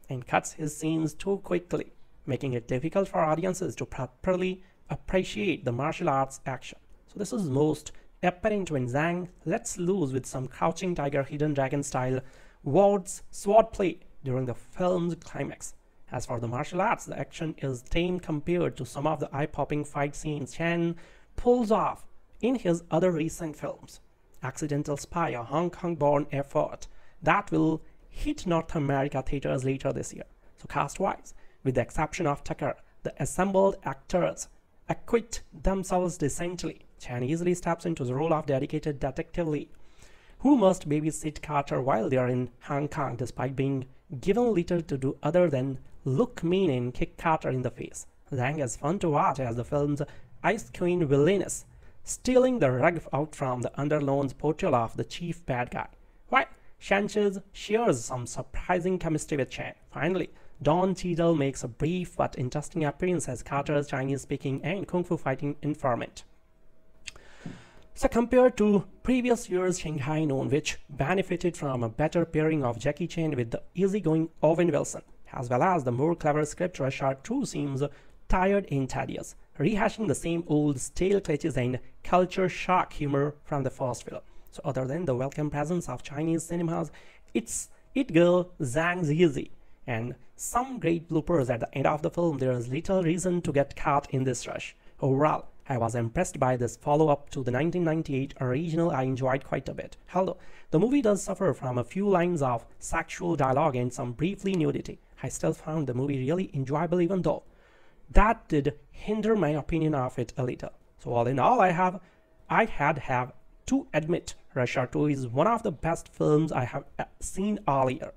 and cuts his scenes too quickly, making it difficult for audiences to properly appreciate the martial arts action. So this is most apparent when Zhang lets loose with some Crouching Tiger Hidden Dragon style words sword play during the film's climax. As for the martial arts, the action is tame compared to some of the eye-popping fight scenes Chan pulls off in his other recent films. Accidental Spy, a Hong Kong-born effort that will hit North America theaters later this year. So cast-wise, with the exception of Tucker, the assembled actors acquit themselves decently. Chan easily steps into the role of dedicated Detective Lee, who must babysit Carter while they are in Hong Kong, despite being given little to do other than look mean and kick Carter in the face. Zhang is fun to watch as the film's Ice Queen villainess, stealing the rug out from the underlords portal of the chief bad guy, while Sanchez shares some surprising chemistry with Chan. Finally, Don Cheadle makes a brief but interesting appearance as Carter's Chinese-speaking and kung fu fighting informant. So compared to previous years, Shanghai Noon, which benefited from a better pairing of Jackie Chan with the easygoing Owen Wilson, as well as the more clever script, Rush Hour two seems tired and tedious, rehashing the same old stale glitches and culture shock humor from the first film. So other than the welcome presence of Chinese cinemas, it's it girl Zhang Ziyi and some great bloopers at the end of the film, there is little reason to get caught in this rush. Overall, I was impressed by this follow-up to the nineteen ninety-eight original. I enjoyed quite a bit. Although the movie does suffer from a few lines of sexual dialogue and some briefly nudity, I still found the movie really enjoyable, even though that did hinder my opinion of it a little. So all in all, I have, I had have to admit Rush Hour two is one of the best films I have seen all year.